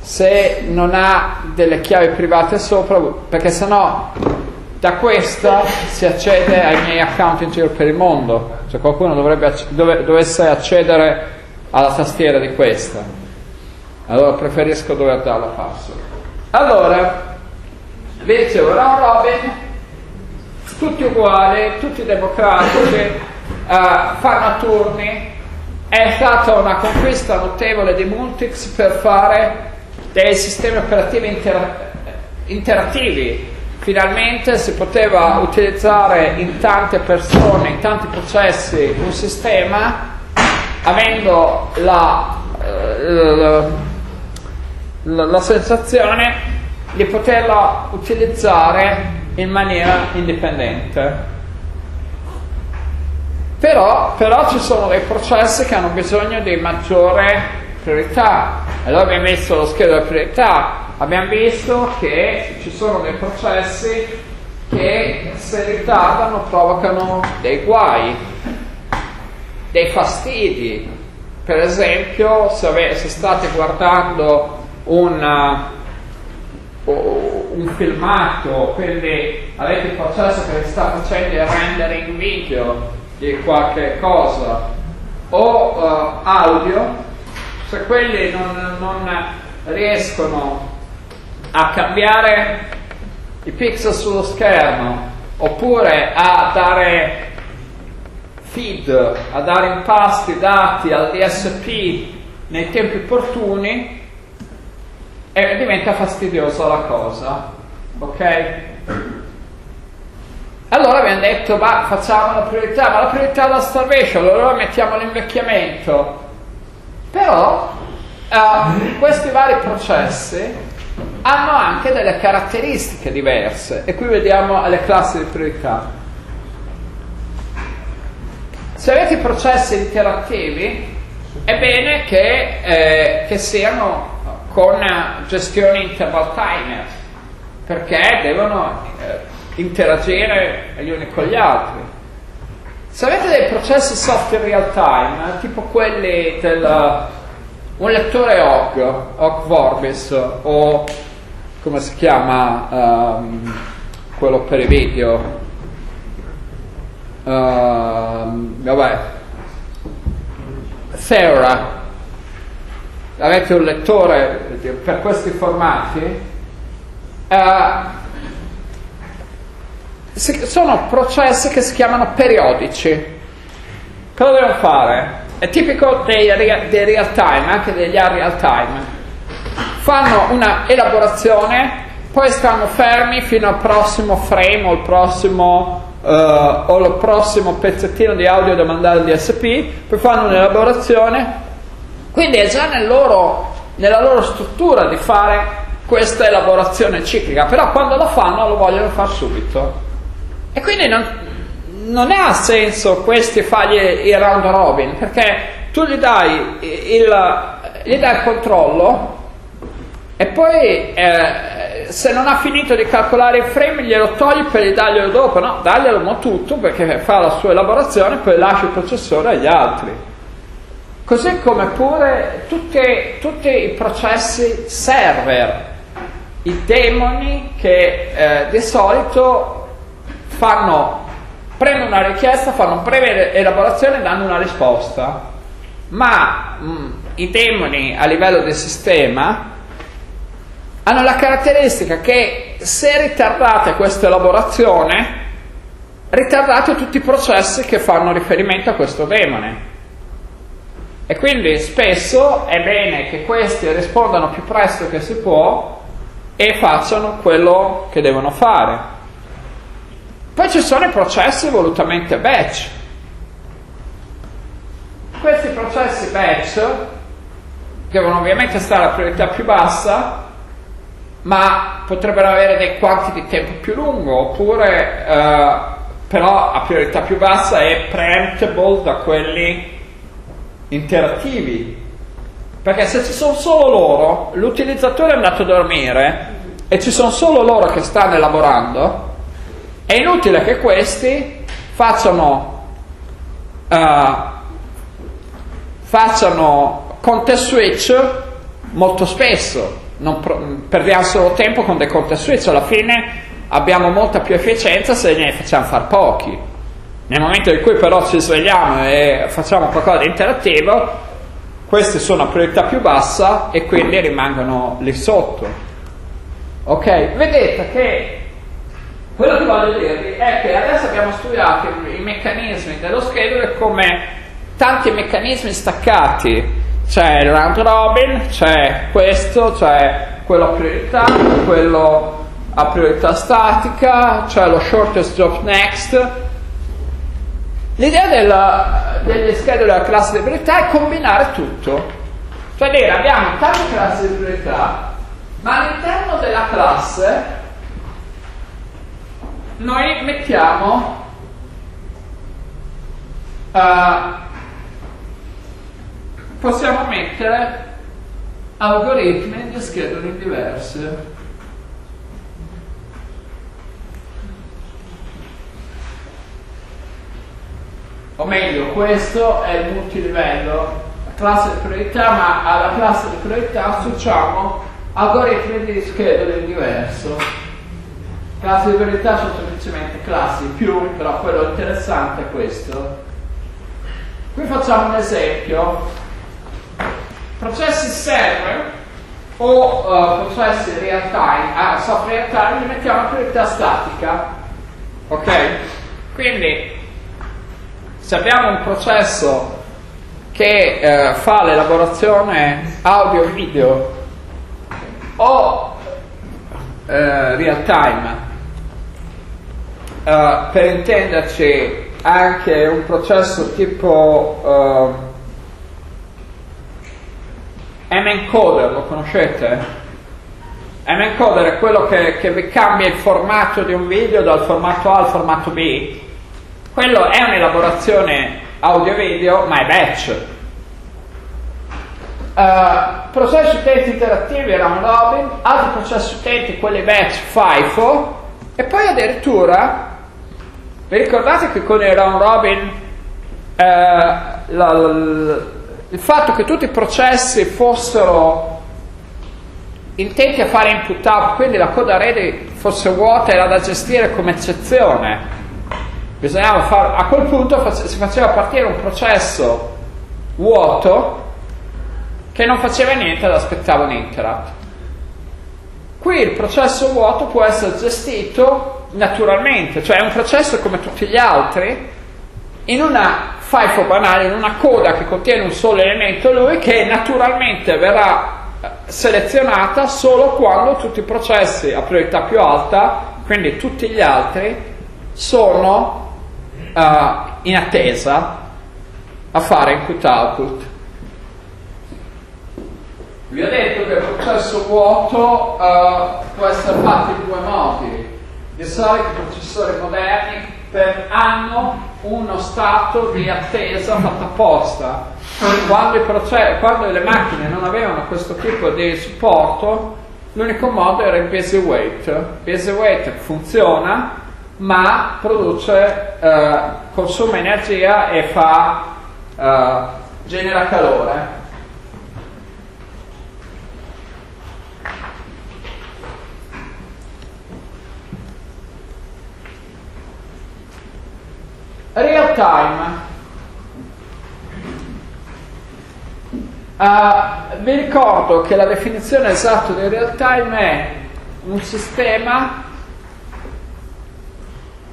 se non ha delle chiavi private sopra, perché sennò da questa si accede ai miei account in giro per il mondo. Cioè qualcuno dovrebbe, dove, dovesse accedere alla tastiera di questa, allora preferisco dover dare la password. Allora vi dicevo, round robin, tutti uguali, tutti democratici, eh, fanno a turni. È stata una conquista notevole di Multics per fare dei sistemi operativi inter interattivi. Finalmente si poteva utilizzare in tante persone, in tanti processi, un sistema avendo la, la, la, la sensazione di poterla utilizzare in maniera indipendente. Però, però ci sono dei processi che hanno bisogno di maggiore priorità. Allora abbiamo visto lo schema delle priorità, abbiamo visto che ci sono dei processi che se ritardano provocano dei guai, dei fastidi. Per esempio, se, ave, se state guardando una, un filmato, quindi avete il processo che sta facendo il rendering video di qualche cosa o uh, audio, se quelli non, non riescono a cambiare i pixel sullo schermo oppure a dare feed, a dare impasti dati al D S P nei tempi opportuni, e diventa fastidiosa la cosa, ok? Allora abbiamo detto, ma facciamo la priorità, ma la priorità è la starvation, allora mettiamo l'invecchiamento. Però eh, questi vari processi hanno anche delle caratteristiche diverse, e qui vediamo le classi di priorità. Se avete processi interattivi è bene che, eh, che siano con gestione interval timer, perché devono eh, interagire gli uni con gli altri. Se avete dei processi software real time, tipo quelli del un lettore Ogg, Ogg Vorbis, o come si chiama um, quello per i video, uh, vabbè, Theora, avete un lettore per questi formati, uh, sono processi che si chiamano periodici. Cosa dobbiamo fare? È tipico dei, dei real time, anche degli unreal time. Fanno una elaborazione, poi stanno fermi fino al prossimo frame o il prossimo, uh, o il prossimo pezzettino di audio da mandare al D S P, poi fanno un'elaborazione. Quindi è già nel loro, nella loro struttura di fare questa elaborazione ciclica, però quando lo fanno lo vogliono fare subito. E quindi non, non ha senso questi fargli il round robin, perché tu gli dai il, gli dai il controllo e poi eh, se non ha finito di calcolare il frame glielo togli per gli darglielo dopo. No, daglielo mo tutto, perché fa la sua elaborazione e poi lascia il processore agli altri. Così come pure tutti, tutti i processi server, i demoni che eh, di solito fanno, prendono una richiesta, fanno una breve elaborazione e danno una risposta, ma mh, i demoni a livello del sistema hanno la caratteristica che se ritardate questa elaborazione ritardate tutti i processi che fanno riferimento a questo demone, e quindi spesso è bene che questi rispondano più presto che si può e facciano quello che devono fare. Poi ci sono i processi volutamente batch. Questi processi batch devono ovviamente stare alla priorità più bassa, ma potrebbero avere dei quarti di tempo più lungo, oppure eh, però a priorità più bassa è preemptable da quelli interattivi, perché se ci sono solo loro, l'utilizzatore è andato a dormire e ci sono solo loro che stanno elaborando, è inutile che questi facciano, uh, facciano context switch molto spesso, non pro- perdiamo solo tempo con dei content switch, alla fine abbiamo molta più efficienza se ne facciamo far pochi. Nel momento in cui però ci svegliamo e facciamo qualcosa di interattivo, queste sono a priorità più bassa e quindi rimangono lì sotto. Ok, vedete che quello che voglio dirvi è che adesso abbiamo studiato i meccanismi dello scheduler come tanti meccanismi staccati, c'è il round robin, c'è questo, c'è quello a priorità, quello a priorità statica, c'è lo shortest job next. L'idea della, degli scheduler a classe di priorità è combinare tutto, cioè dire abbiamo tante classi di priorità, ma all'interno della classe noi mettiamo uh, possiamo mettere algoritmi di scheduling diversi. O meglio, questo è il multilivello, la classe di priorità, ma alla classe di priorità associamo algoritmi di scheduling diverso. Classi di priorità sono semplicemente classi più, però quello interessante è questo. Qui facciamo un esempio: processi server o uh, processi real time, ah, soft real time, li mettiamo a priorità statica. Ok? Quindi se abbiamo un processo che uh, fa l'elaborazione audio video o Uh, real time, uh, per intenderci anche un processo tipo uh, M-encoder, lo conoscete? M-encoder è quello che, che vi cambia il formato di un video dal formato A al formato B. Quello è un'elaborazione audio-video, ma è batch. Uh, processi utenti interattivi, round robin, altri processi utenti, quelli batch, FIFO, e poi addirittura vi ricordate che con il round robin eh, la, la, il fatto che tutti i processi fossero intenti a fare input out, quindi la coda ready fosse vuota, era da gestire come eccezione, bisognava far, a quel punto face, si faceva partire un processo vuoto che non faceva niente ed aspettava un interrupt. Qui il processo vuoto può essere gestito naturalmente, cioè è un processo come tutti gli altri, in una FIFO banale, in una coda che contiene un solo elemento lui, che naturalmente verrà selezionata solo quando tutti i processi a priorità più alta, quindi tutti gli altri, sono uh, in attesa a fare input-output. Vi ho detto che il processo vuoto uh, può essere fatto in due modi. Di solito i processori moderni per hanno uno stato di attesa fatto apposta. Quando, proce- quando le macchine non avevano questo tipo di supporto, l'unico modo era il busy wait. Busy wait funziona, ma produce, uh, consuma energia e fa, uh, genera calore. Real time, uh, vi ricordo che la definizione esatta di real time è un sistema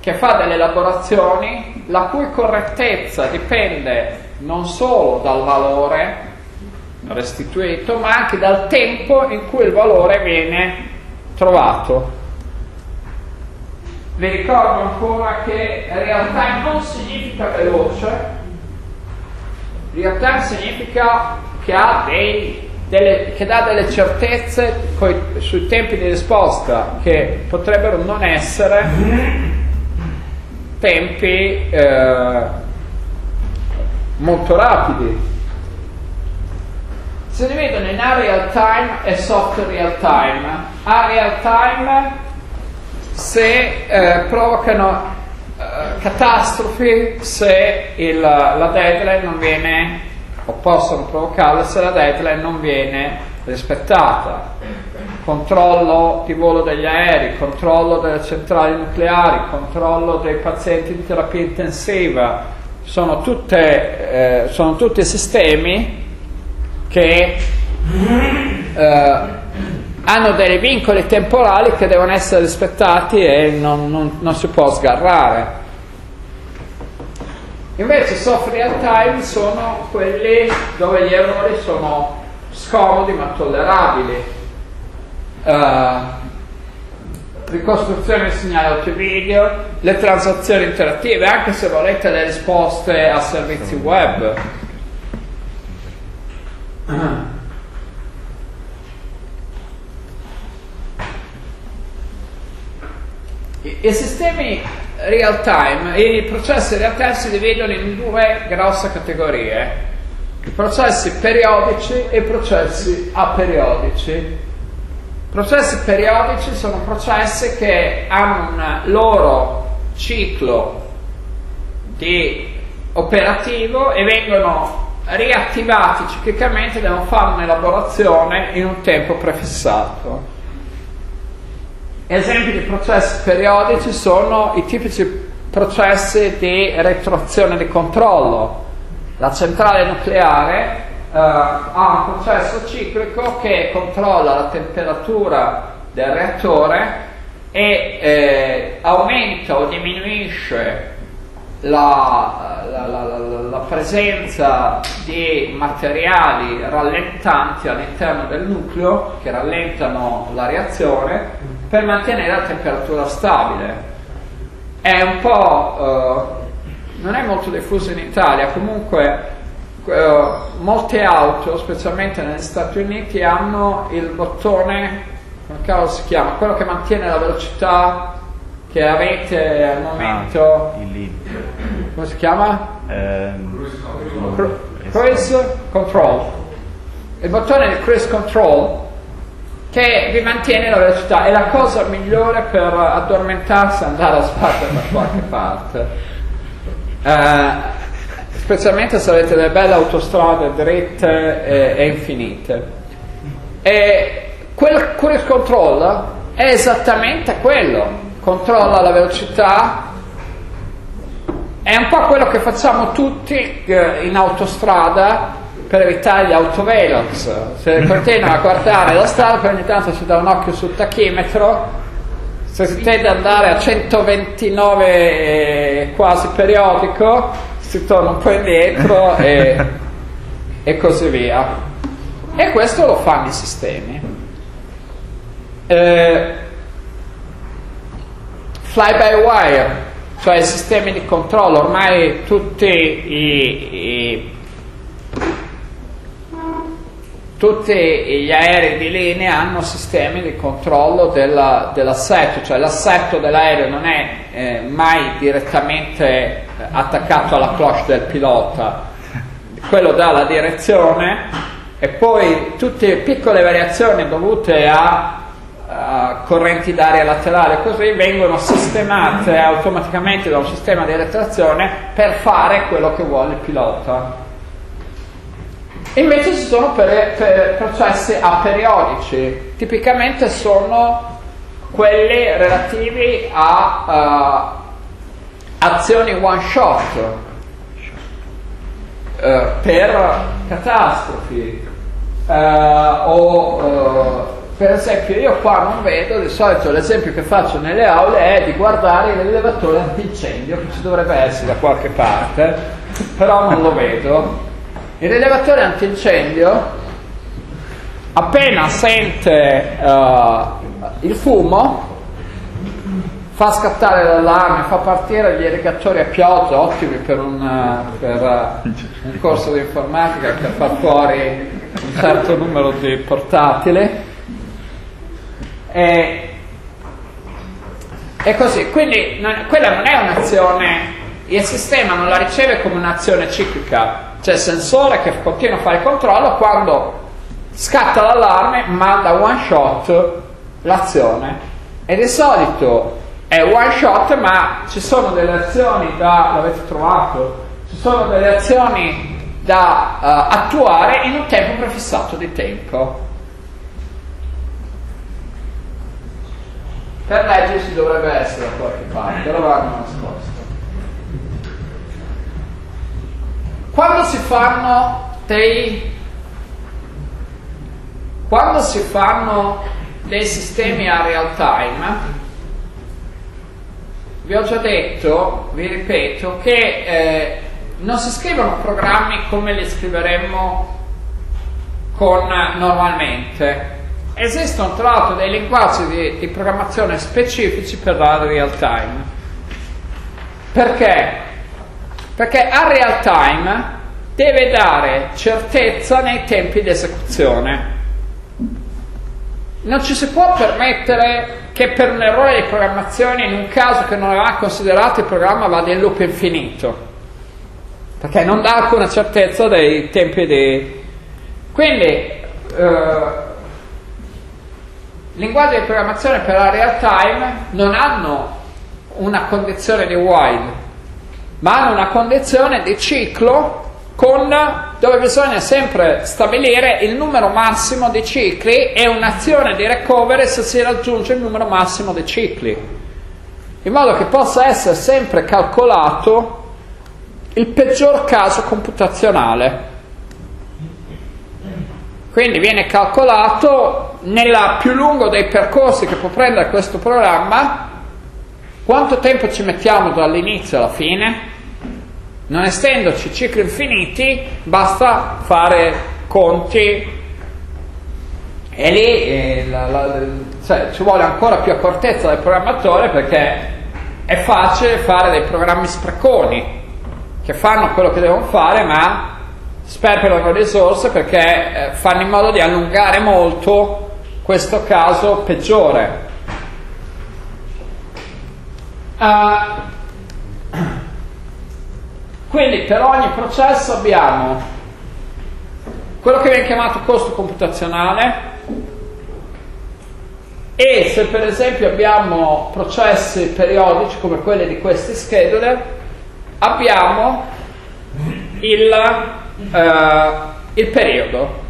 che fa delle elaborazioni la cui correttezza dipende non solo dal valore restituito, ma anche dal tempo in cui il valore viene trovato. Vi ricordo ancora che real time non significa veloce, real time significa che, ha dei, delle, che dà delle certezze coi, sui tempi di risposta che potrebbero non essere tempi eh, molto rapidi. Si dividono in hard real time e soft real time. Hard real time se eh, provocano eh, catastrofi, se il, la deadline non viene, o possono provocarle se la deadline non viene rispettata, controllo di volo degli aerei, controllo delle centrali nucleari, controllo dei pazienti di terapia intensiva, sono, tutte, eh, sono tutti sistemi che eh, hanno dei vincoli temporali che devono essere rispettati e non, non, non si può sgarrare. Invece soft real time sono quelli dove gli errori sono scomodi ma tollerabili, uh, ricostruzione del segnale audio video, le transazioni interattive, anche se volete le risposte a servizi web. I, i sistemi real time, i processi real time si dividono in due grosse categorie: i processi periodici e i processi aperiodici. I processi periodici sono processi che hanno un loro ciclo di operativo e vengono riattivati ciclicamente, devono fare un'elaborazione in un tempo prefissato. Esempi di processi periodici sono i tipici processi di retroazione di controllo. La centrale nucleare eh, ha un processo ciclico che controlla la temperatura del reattore e eh, aumenta o diminuisce la, la, la, la, la presenza di materiali rallentanti all'interno del nucleo che rallentano la reazione, per mantenere la temperatura stabile. È un po' eh, non è molto diffuso in Italia, comunque eh, molte auto, specialmente negli Stati Uniti, hanno il bottone, come cavolo si chiama, quello che mantiene la velocità che avete al momento, ah, il come si chiama? Eh, Cruise Control. Cruise Control, il bottone del Cruise Control che vi mantiene la velocità, è la cosa migliore per addormentarsi e andare a sbattere da qualche parte, eh, specialmente se avete delle belle autostrade dritte e, e infinite. E quel Cruise Control è esattamente quello, controlla la velocità, è un po' quello che facciamo tutti in autostrada per evitare gli autovelox. Se continua a guardare la strada, ogni tanto si dà un occhio sul tachimetro, se si tende ad andare a centoventinove quasi periodico si torna un po' indietro e, e così via, e questo lo fanno i sistemi. eh, fly by wire, cioè i sistemi di controllo, ormai tutti i, i tutti gli aerei di linea hanno sistemi di controllo della, dell'assetto, cioè l'assetto dell'aereo non è eh, mai direttamente attaccato alla cloche del pilota, quello dà la direzione e poi tutte piccole variazioni dovute a, a correnti d'aria laterale così vengono sistemate automaticamente da un sistema di retrazione per fare quello che vuole il pilota. Invece ci sono per, per processi aperiodici, tipicamente sono quelli relativi a uh, azioni one shot, uh, per catastrofi, uh, o uh, per esempio io qua non vedo, di solito l'esempio che faccio nelle aule è di guardare l'elevatore antincendio che ci dovrebbe essere da qualche parte, però non lo vedo. Il rilevatore antincendio, appena sente uh, il fumo, fa scattare l'allarme, fa partire gli irrigatori a pioggia, ottimi per un, per, uh, un corso di informatica che fa fuori un certo numero di portatili, e, e così. Quindi non, quella non è un'azione, il sistema non la riceve come un'azione ciclica. C'è il sensore che continua a fare il controllo, quando scatta l'allarme manda one shot l'azione, e di solito è one shot, ma ci sono delle azioni da, l'avete trovato? Ci sono delle azioni da uh, attuare in un tempo prefissato di tempo. Per legge ci dovrebbe essere da qualche parte, lo vanno nascosto. Quando si fanno dei quando si fanno dei sistemi a real time, vi ho già detto, vi ripeto, che eh, non si scrivono programmi come li scriveremmo con, normalmente. Esistono tra l'altro dei linguaggi di, di programmazione specifici per la real time. Perché? Perché a real time deve dare certezza nei tempi di esecuzione. Non ci si può permettere che per un errore di programmazione, in un caso che non aveva considerato, il programma vada in loop infinito, perché non dà alcuna certezza dei tempi di... Quindi eh, linguaggi di programmazione per la real time non hanno una condizione di while, ma hanno una condizione di ciclo con, dove bisogna sempre stabilire il numero massimo di cicli e un'azione di recovery se si raggiunge il numero massimo di cicli, in modo che possa essere sempre calcolato il peggior caso computazionale. Quindi viene calcolato nella più lungo dei percorsi che può prendere questo programma quanto tempo ci mettiamo dall'inizio alla fine. Non essendoci cicli infiniti, basta fare conti, e lì eh, la, la, cioè, ci vuole ancora più accortezza del programmatore, perché è facile fare dei programmi spreconi che fanno quello che devono fare ma sperperano risorse, perché eh, fanno in modo di allungare molto questo caso peggiore. Uh, Quindi per ogni processo abbiamo quello che viene chiamato costo computazionale, e se per esempio abbiamo processi periodici come quelli di questi scheduler, abbiamo il, eh, il periodo.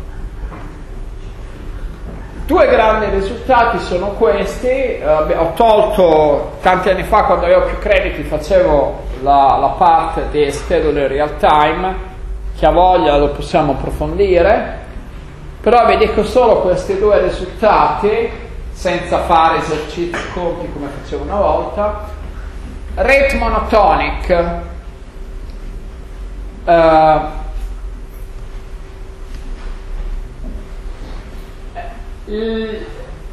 Due grandi risultati sono questi. Eh, ho tolto, tanti anni fa quando avevo più crediti facevo la, la parte di schedule real time, chi ha voglia lo possiamo approfondire, però vi dico solo questi due risultati senza fare esercizi conti come facevo una volta. Rate Monotonic, eh,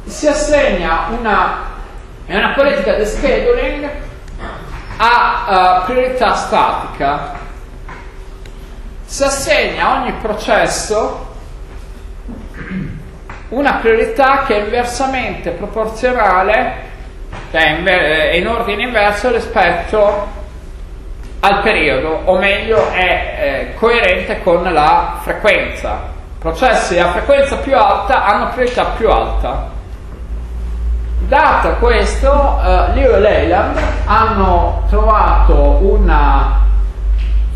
si assegna una, è una politica di scheduling a uh, priorità statica. Si assegna a ogni processo una priorità che è inversamente proporzionale, cioè in, eh, in ordine inverso rispetto al periodo, o meglio è eh, coerente con la frequenza. Processi a frequenza più alta hanno priorità più alta. Data questo, uh, Liu e Leyland hanno trovato una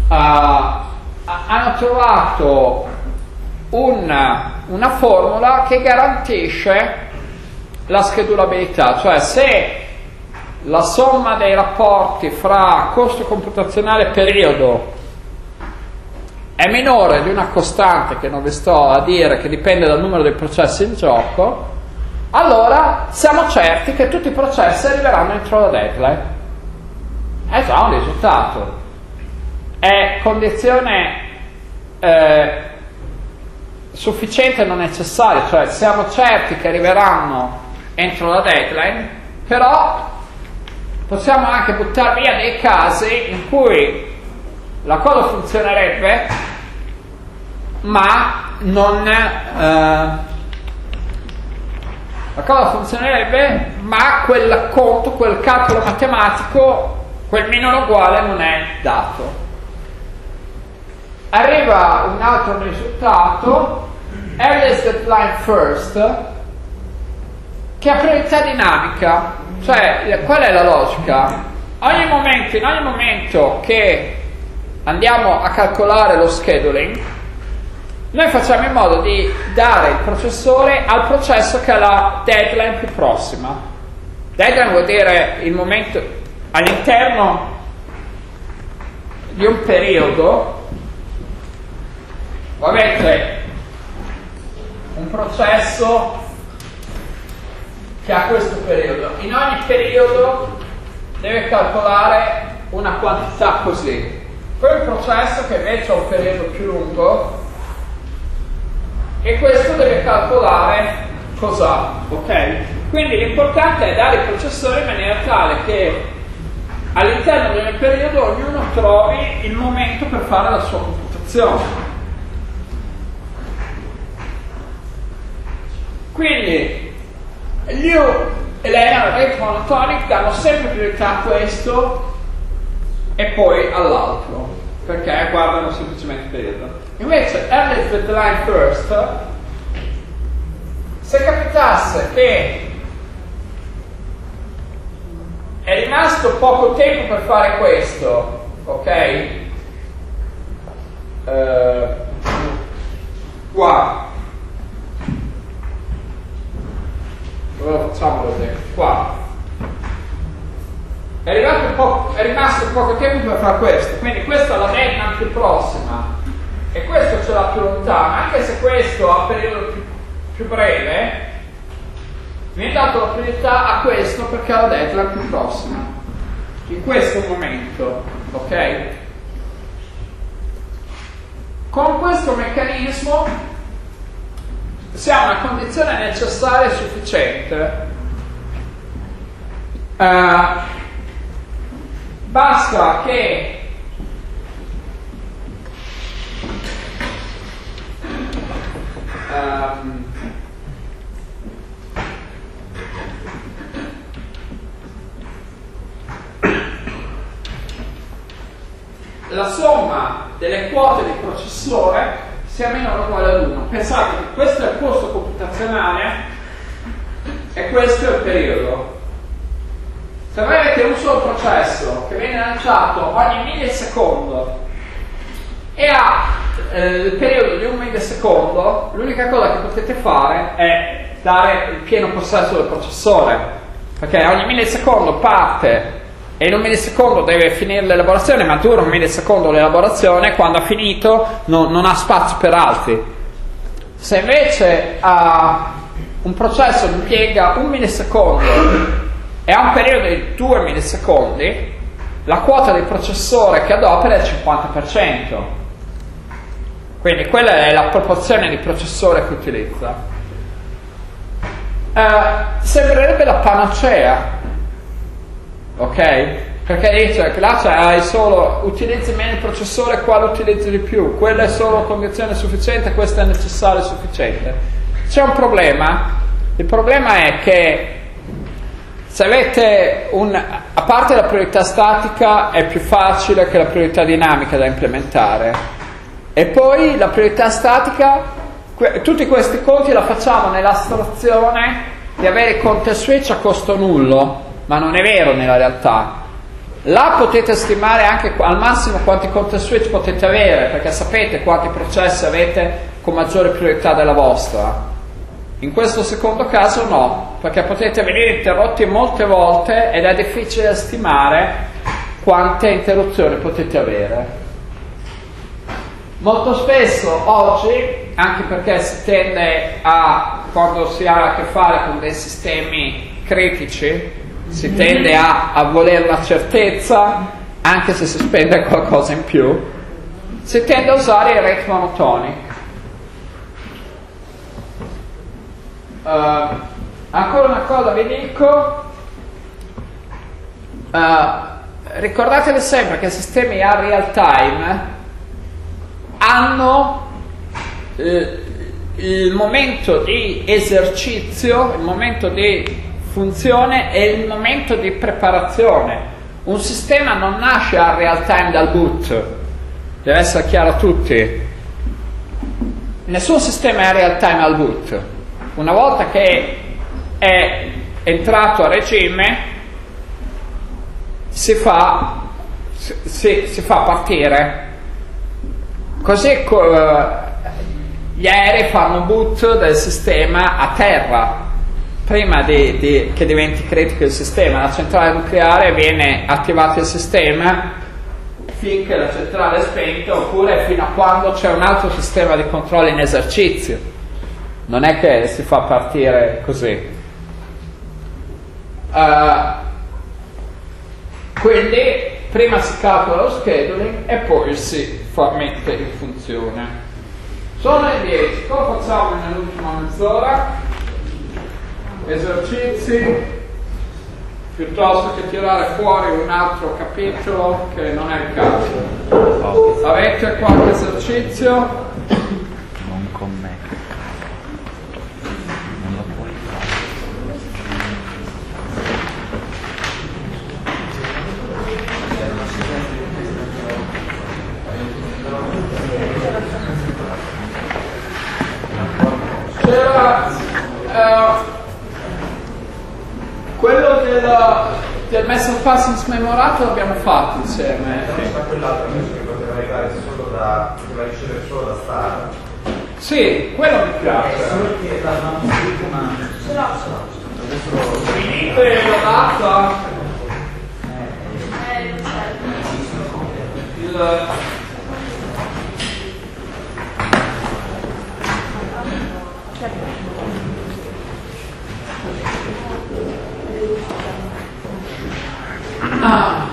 uh, hanno trovato una, una formula che garantisce la schedulabilità, cioè se la somma dei rapporti fra costo computazionale e periodo è minore di una costante che non vi sto a dire, che dipende dal numero dei processi in gioco, allora siamo certi che tutti i processi arriveranno entro la deadline. È già un risultato, è condizione eh, sufficiente e non necessaria, cioè siamo certi che arriveranno entro la deadline, però possiamo anche buttare via dei casi in cui la cosa funzionerebbe, ma non eh, la cosa funzionerebbe, ma quel conto, quel calcolo matematico, quel minore uguale non è dato. Arriva un altro risultato, Earliest Deadline First, che ha priorità dinamica, cioè qual è la logica? Ogni momento, in ogni momento che andiamo a calcolare lo scheduling, noi facciamo in modo di dare il processore al processo che ha la deadline più prossima. Deadline vuol dire il momento all'interno di un periodo, ovviamente un processo che ha questo periodo. In ogni periodo deve calcolare una quantità così. Poi un processo che invece ha un periodo più lungo e questo deve calcolare cos'ha, ok? Quindi l'importante è dare il processore in maniera tale che all'interno del periodo ognuno trovi il momento per fare la sua computazione. Quindi l'U e la Rate Monotonic danno sempre priorità a questo e poi all'altro, perché guardano semplicemente il periodo. Invece Earliest Deadline First, se capitasse che è rimasto poco tempo per fare questo, ok? Uh, qua. Lo facciamo così, qua. È, arrivato poco, è rimasto poco tempo per fare questo, quindi questa è la deadline più prossima e questo ce l'ha più lontana, anche se questo ha un periodo più, più breve. Mi ha dato la priorità a questo perché ho detto la più prossima in questo momento, ok? Con questo meccanismo si ha una condizione necessaria e sufficiente. Uh, basta che um, la somma delle quote di processore sia minore o uguale ad uno. Pensate che questo è il costo computazionale e questo è il periodo. Se voi avete un solo processo che viene lanciato ogni millisecondo e ha eh, il periodo di un millisecondo, l'unica cosa che potete fare è dare il pieno possesso del processore, perché ogni millisecondo parte e in un millisecondo deve finire l'elaborazione, ma dura un millisecondo l'elaborazione, quando ha finito no, non ha spazio per altri. Se invece uh, un processo impiega un millisecondo e ha un periodo di due millisecondi, la quota del processore che adopera è il cinquanta per cento, quindi quella è la proporzione di processore che utilizza. Uh, sembrerebbe la panacea, ok? Perché dice che là c'hai solo utilizzi meno il processore, qua lo utilizzi di più, quella è solo condizione sufficiente, questa è necessaria e sufficiente. C'è un problema. Il problema è che se avete un, a parte la priorità statica è più facile che la priorità dinamica da implementare, e poi la priorità statica que, tutti questi conti la facciamo nell'astrazione di avere conti switch a costo nullo, ma non è vero nella realtà. Là potete stimare anche al massimo quanti content switch potete avere, perché sapete quanti processi avete con maggiore priorità della vostra. In questo secondo caso no, perché potete venire interrotti molte volte ed è difficile stimare quante interruzioni potete avere. Molto spesso oggi, anche perché si tende a, quando si ha a che fare con dei sistemi critici, si tende a, a voler la certezza anche se si spende qualcosa in più, si tende a usare il rate monotonic. Uh, ancora una cosa vi dico, uh, ricordatevi sempre che i sistemi a real time hanno eh, il momento di esercizio, il momento di funzione è il momento di preparazione. Un sistema non nasce a real time dal boot, deve essere chiaro a tutti. Nessun sistema è a real time al boot. Una volta che è entrato a regime si fa, si, si fa partire. Così uh, gli aerei fanno boot del sistema a terra. prima di, di, che diventi critico il sistema, la centrale nucleare, viene attivato il sistema finché la centrale è spenta, oppure fino a quando c'è un altro sistema di controllo in esercizio. Non è che si fa partire così. Uh, quindi prima si calcola lo scheduling e poi si fa mettere in funzione. Sono le dieci, cosa facciamo nell'ultima mezz'ora? Esercizi, piuttosto che tirare fuori un altro capitolo che non è il caso. Avete qualche esercizio? Non con me. Non lo puoi fare. C'era eh, quello del, del message passing smemorato l'abbiamo fatto insieme. Non c'è quell'altro che poteva arrivare solo da, poteva ricevere solo da Star. Sì, quello mi piace. È solo che la mamma se no, se no. Adesso lo data. Eh, il Ah.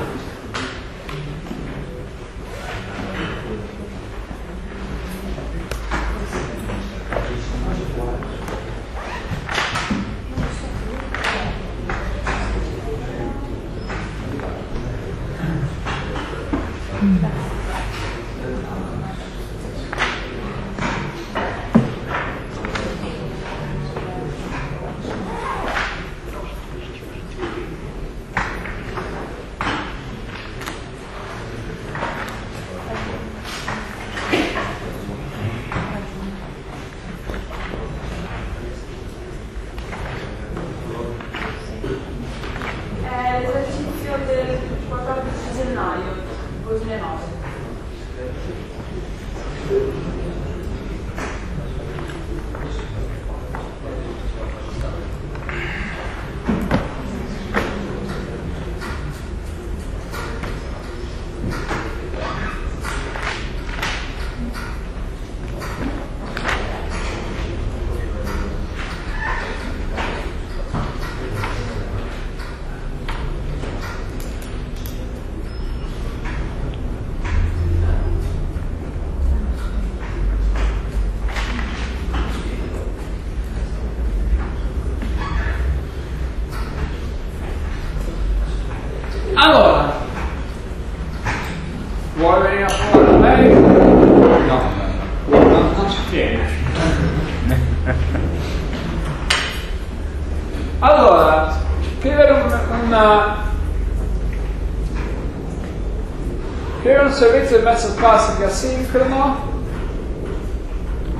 servizio di message passing asincrono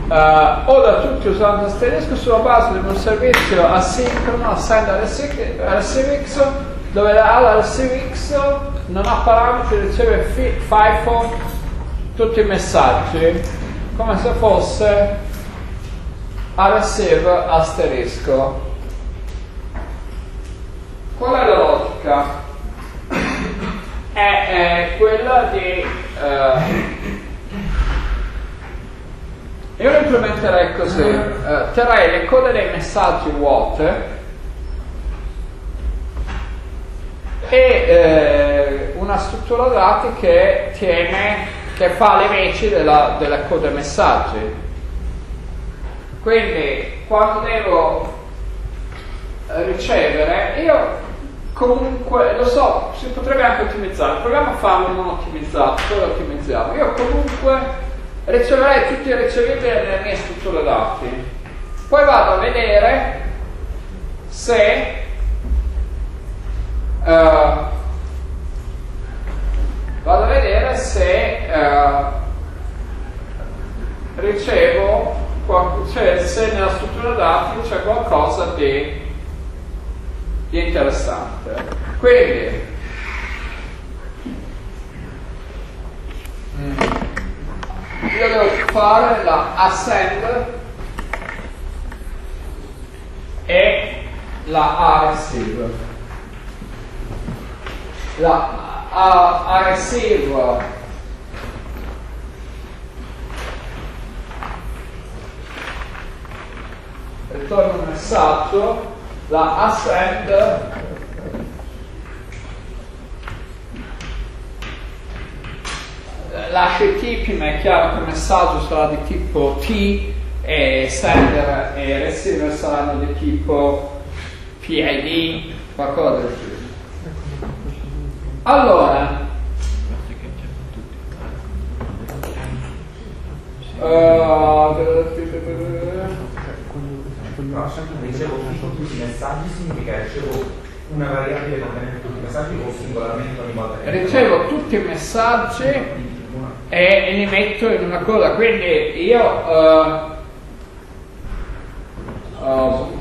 uh, o da tutti usando asterisco sulla base di un servizio asincrono assigned all'R S V X, dove l'R S V X non ha parametri, riceve FIFO tutti i messaggi come se fosse receive asterisco. Qual è la logica? È, è quella di uh, io lo implementerei così: uh, terrei le code dei messaggi vuote e uh, una struttura dati che tiene, che fa le veci della, della coda dei messaggi. Quindi quando devo ricevere, io comunque, lo so, si potrebbe anche ottimizzare, il programma fa non ottimizzato, poi lo ottimizziamo. Io comunque riceverei tutti i ricevibili delle mie strutture dati, poi vado a vedere se uh, vado a vedere se uh, ricevo, cioè se nella struttura dati c'è qualcosa di interessante. Quindi mm. io devo fare la ascend e la rsave. La rsave ritorna un messaggio, la assend lascia i tipi, ma è chiaro che il messaggio sarà di tipo T e sender e receiver saranno di tipo P I D, qualcosa del genere. Allora, però sempre che ricevo tutti i messaggi significa che ricevo una variabile contenente tutti i messaggi o singolarmente ogni volta che ricevo tutti i messaggi e li metto in una cosa, quindi io uh, uh,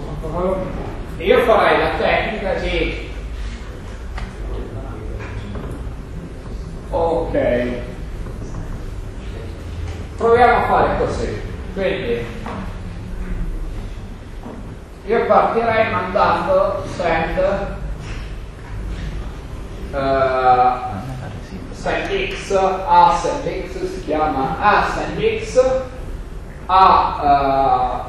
io farei la tecnica di ok, proviamo a fare così, quindi io partirei mandando send uh, sendx a sendx, si chiama a sendx a uh,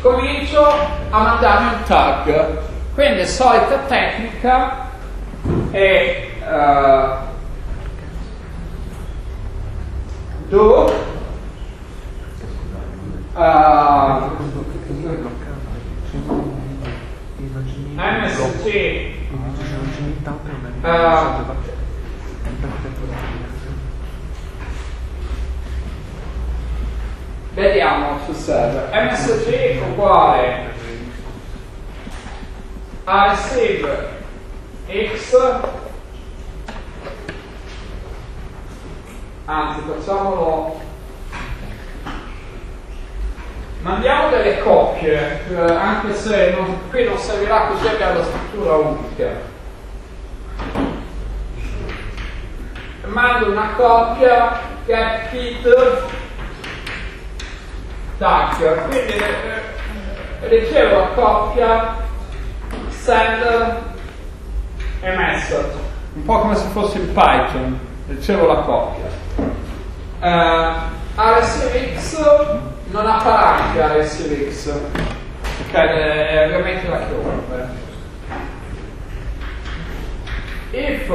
comincio a mandarmi un tag, quindi solita tecnica è uh, do uh, M S C uh, vediamo sul server M S C uguale a receive x, anzi facciamolo, mandiamo delle coppie, eh, anche se non, qui non servirà, così abbiamo la struttura unica. Mando una coppia get hit tag, quindi eh, ricevo la coppia send e message, un po' come se fosse in Python, ricevo la coppia. Eh, R S V X non ha parametri la R S V X, ok, è ovviamente la chiave. If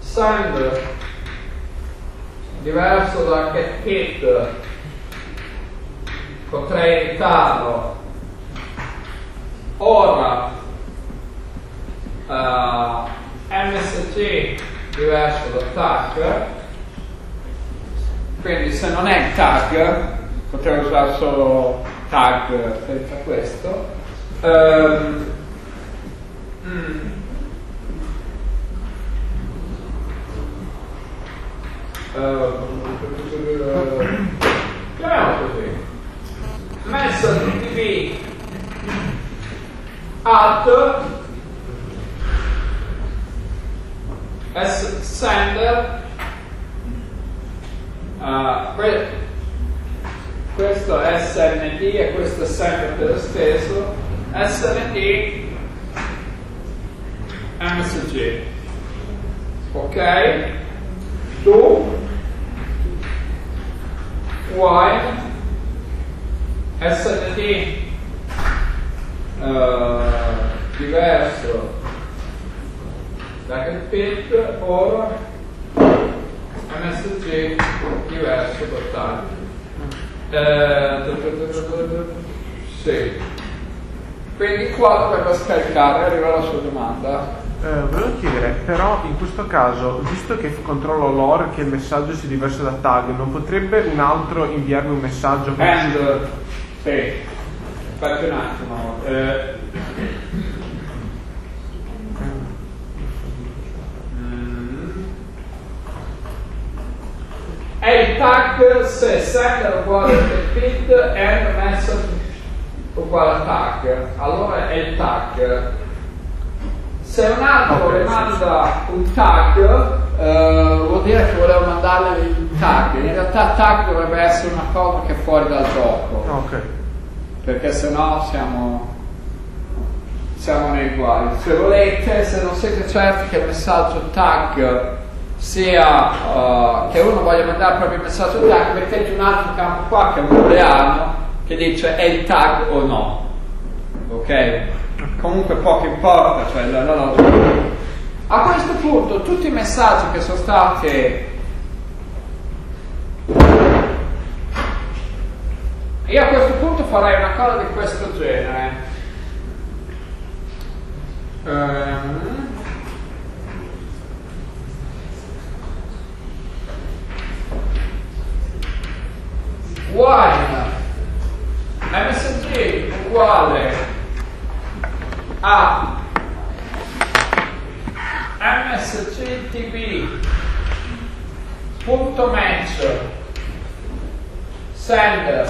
send diverso da get hit potrei evitarlo. Ora uh, M S C diverso da tag, quindi se non è il tag potrei usare solo tag senza questo. um, mm. uh, chiamiamo così messo U D P at as sender. Uh, que questo S N D e questo è sempre lo stesso S N D M S G, ok, tu while S N D uh, diverso da che pit ora M S G diverso portale. Eh, sì. Quindi qua per scaricare arriva la sua domanda. Eh, volevo chiedere, però in questo caso, visto che controllo l'O R che il messaggio sia diverso da tag, non potrebbe un altro inviarmi un messaggio? And, sì, aspetta un attimo. Eh. È il tag se sender uguale a repeat e message uguale a tag, allora è il tag. Se un altro le manda un tag uh, vuol dire che volevo mandarle il tag, in realtà il tag dovrebbe essere una cosa che è fuori dal gioco, okay, perché sennò siamo siamo nei guai. Se volete, se non siete certi che il messaggio tag sia uh, che uno voglia mandare proprio il messaggio tag, mettete un altro campo qua che è un booleano che dice è il tag o no, ok? Comunque poco importa, cioè la, la, la. A questo punto tutti i messaggi che sono stati, io a questo punto farei una cosa di questo genere. Um. While msg uguale a msgtb.match sender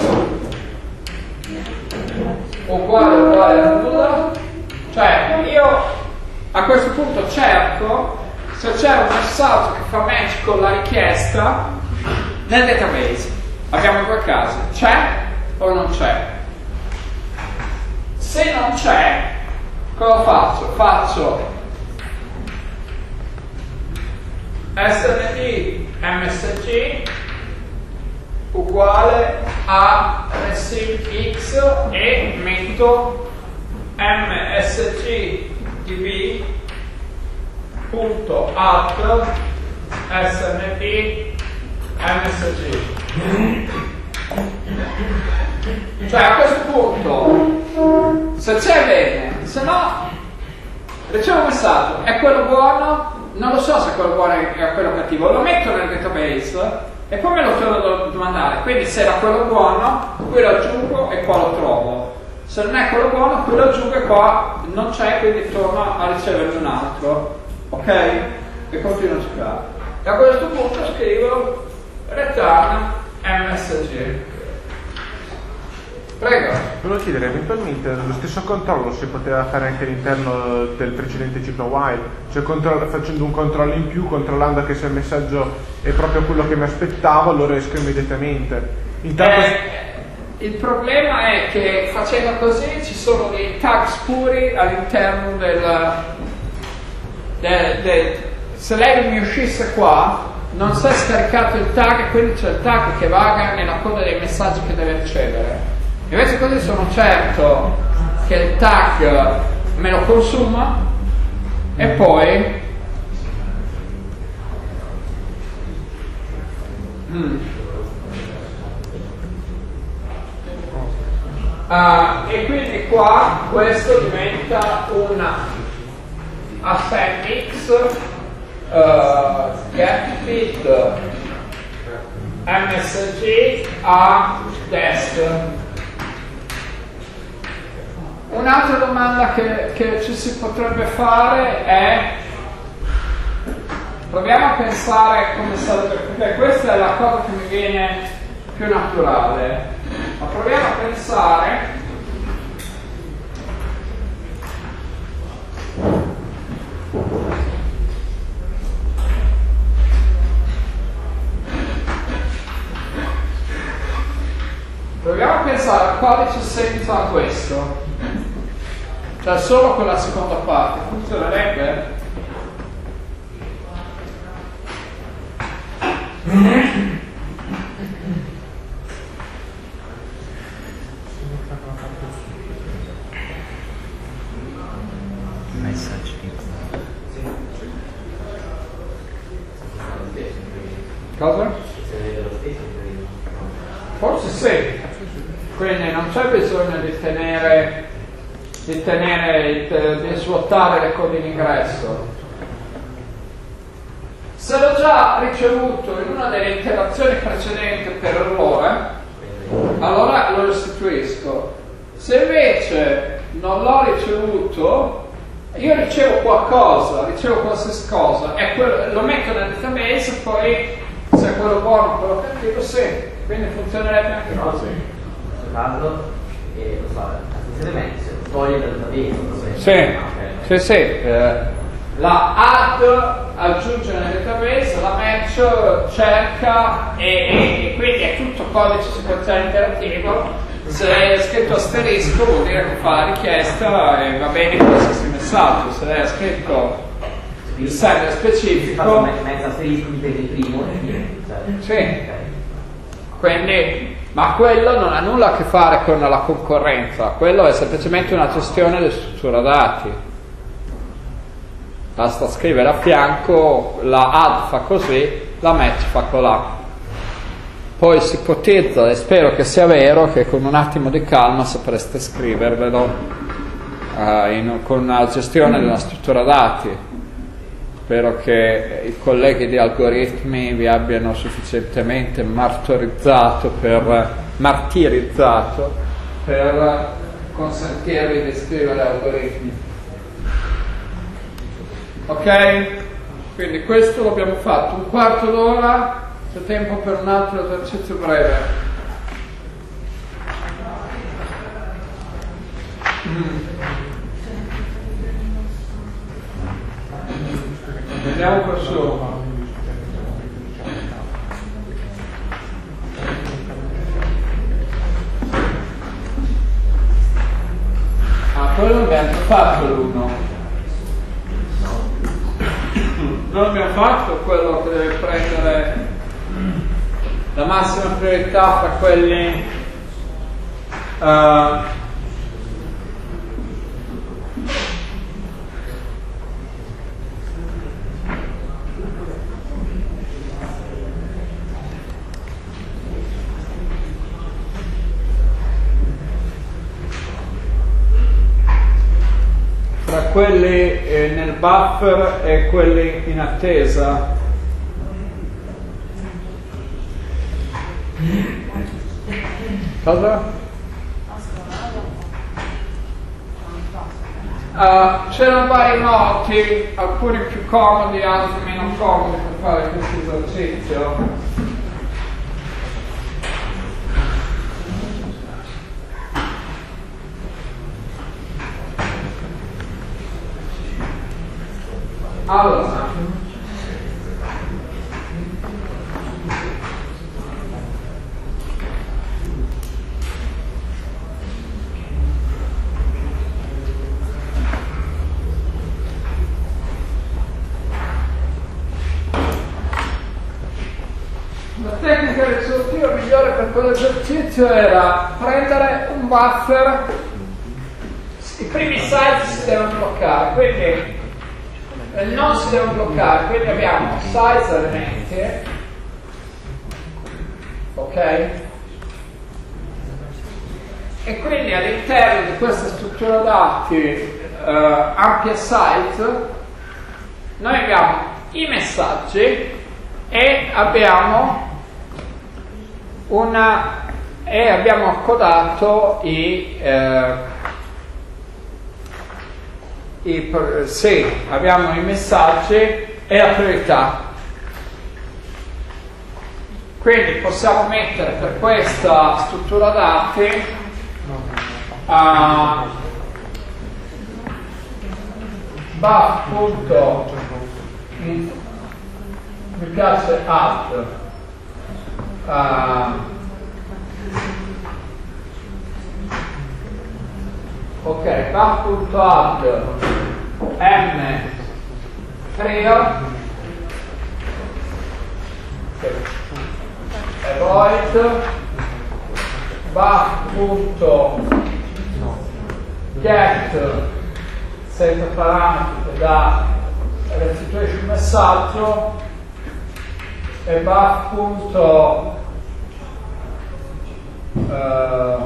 uguale uguale a nulla, cioè io a questo punto cerco se c'è un messaggio che fa match con la richiesta nel database. Abbiamo due casi, c'è o non c'è. Se non c'è, cosa faccio? Faccio snd msg uguale a resimx e metto msgdb.out snd msg. Cioè a questo punto, se c'è bene, se no ricevo un messaggio, è quello buono, non lo so se quello buono è quello cattivo, lo metto nel database e poi me lo devo domandare, quindi se era quello buono qui lo aggiungo e qua lo trovo, se non è quello buono qui lo aggiungo e qua non c'è, quindi torno a riceverne un altro, ok? E continuo a giocare. E a questo punto scrivo return msg. Prego. Volevo chiedere, eventualmente lo stesso controllo si poteva fare anche all'interno del precedente ciclo while, cioè facendo un controllo in più, controllando che se il messaggio è proprio quello che mi aspettavo, lo riesco immediatamente. Intanto... Eh, il problema è che facendo così ci sono dei tag scuri all'interno del, del, del... Se lei mi uscisse qua, non si è scaricato il tag, quindi c'è il tag che vaga nella coda dei messaggi che deve ricevere. Invece così sono certo che il tag me lo consuma e poi mm. uh, e quindi qua questo diventa un asmx uh, get fit msg a test. Un'altra domanda che, che ci si potrebbe fare è, proviamo a pensare come sarebbe, perché questa è la cosa che mi viene più naturale, ma proviamo a pensare proviamo a pensare al codice senza questo. Cioè solo con la seconda parte funzionerebbe? Messaggi. Cosa? Forse sì. Quindi non c'è bisogno di tenere di tenere, di svuotare le code in ingresso. Se l'ho già ricevuto in una delle interazioni precedenti per errore, allora lo restituisco. Se invece non l'ho ricevuto, io ricevo qualcosa, ricevo qualsiasi cosa, e quello, lo metto nel database e poi se è quello buono o quello cattivo, sì, quindi funzionerebbe anche così. E lo so, se toglie dal database, sì, sì, sì. La add aggiunge nel database, la match, cerca e, e, e quindi è tutto codice sequenziale interattivo. Se è scritto asterisco vuol dire che fa la richiesta e va bene qualsiasi messaggio, se è scritto il server specifico asterisco dipende il primo. Sì. Quindi, ma quello non ha nulla a che fare con la concorrenza, quello è semplicemente una gestione della struttura dati. Basta scrivere a fianco la add fa così, la match fa colà. Poi si ipotizza, e spero che sia vero, che con un attimo di calma sapreste scrivervelo eh, in, con una gestione della struttura dati. Spero che i colleghi di algoritmi vi abbiano sufficientemente martorizzato per, martirizzato per consentirvi di scrivere algoritmi. Ok? Quindi questo l'abbiamo fatto un quarto d'ora. C'è tempo per un altro esercizio breve. Mm. Andiamo qua su. Ah, quello abbiamo fatto l'uno. Non abbiamo fatto quello che deve prendere la massima priorità fra quelli uh, fra quelli eh, nel buffer e quelli in attesa. Cosa? Uh, c'erano vari modi, alcuni più comodi, altri meno comodi per fare questo esercizio. Allora, l'esercizio era prendere un buffer, i primi site si devono bloccare, quindi non si devono bloccare, quindi abbiamo size elementi, ok? E quindi all'interno di questa struttura dati uh, ampia size noi abbiamo i messaggi e abbiamo una e abbiamo accodato i, eh, i sì, abbiamo i messaggi e la priorità, quindi possiamo mettere per questa struttura dati a buff. Mi piace add Uh, ok, buff.add m trio okay. E void buff.get senza parametri da restituisce un messaggio e buff. Uh,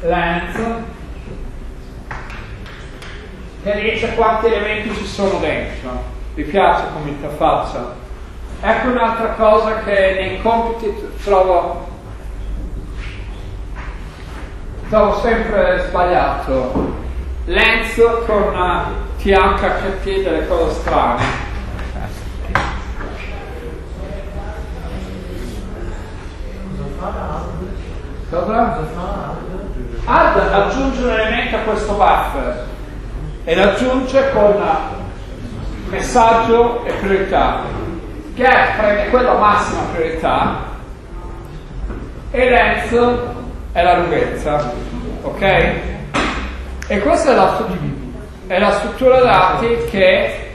length che dice quanti elementi ci sono dentro. Vi piace come interfaccia? Ecco un'altra cosa che nei compiti trovo trovo sempre sbagliato, length con T H T, delle cose strane. Cosa? Add aggiunge un elemento a questo buffer. e raggiunge con messaggio e priorità, che prende quello a massima priorità e length è la lunghezza, ok? E questa è la, è la struttura dati che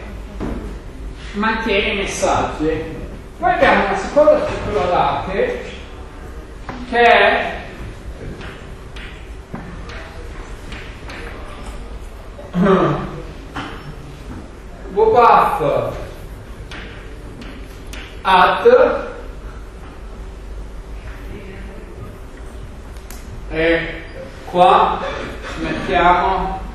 mantiene i messaggi. Poi abbiamo una seconda struttura dati che è wpath at e qua mettiamo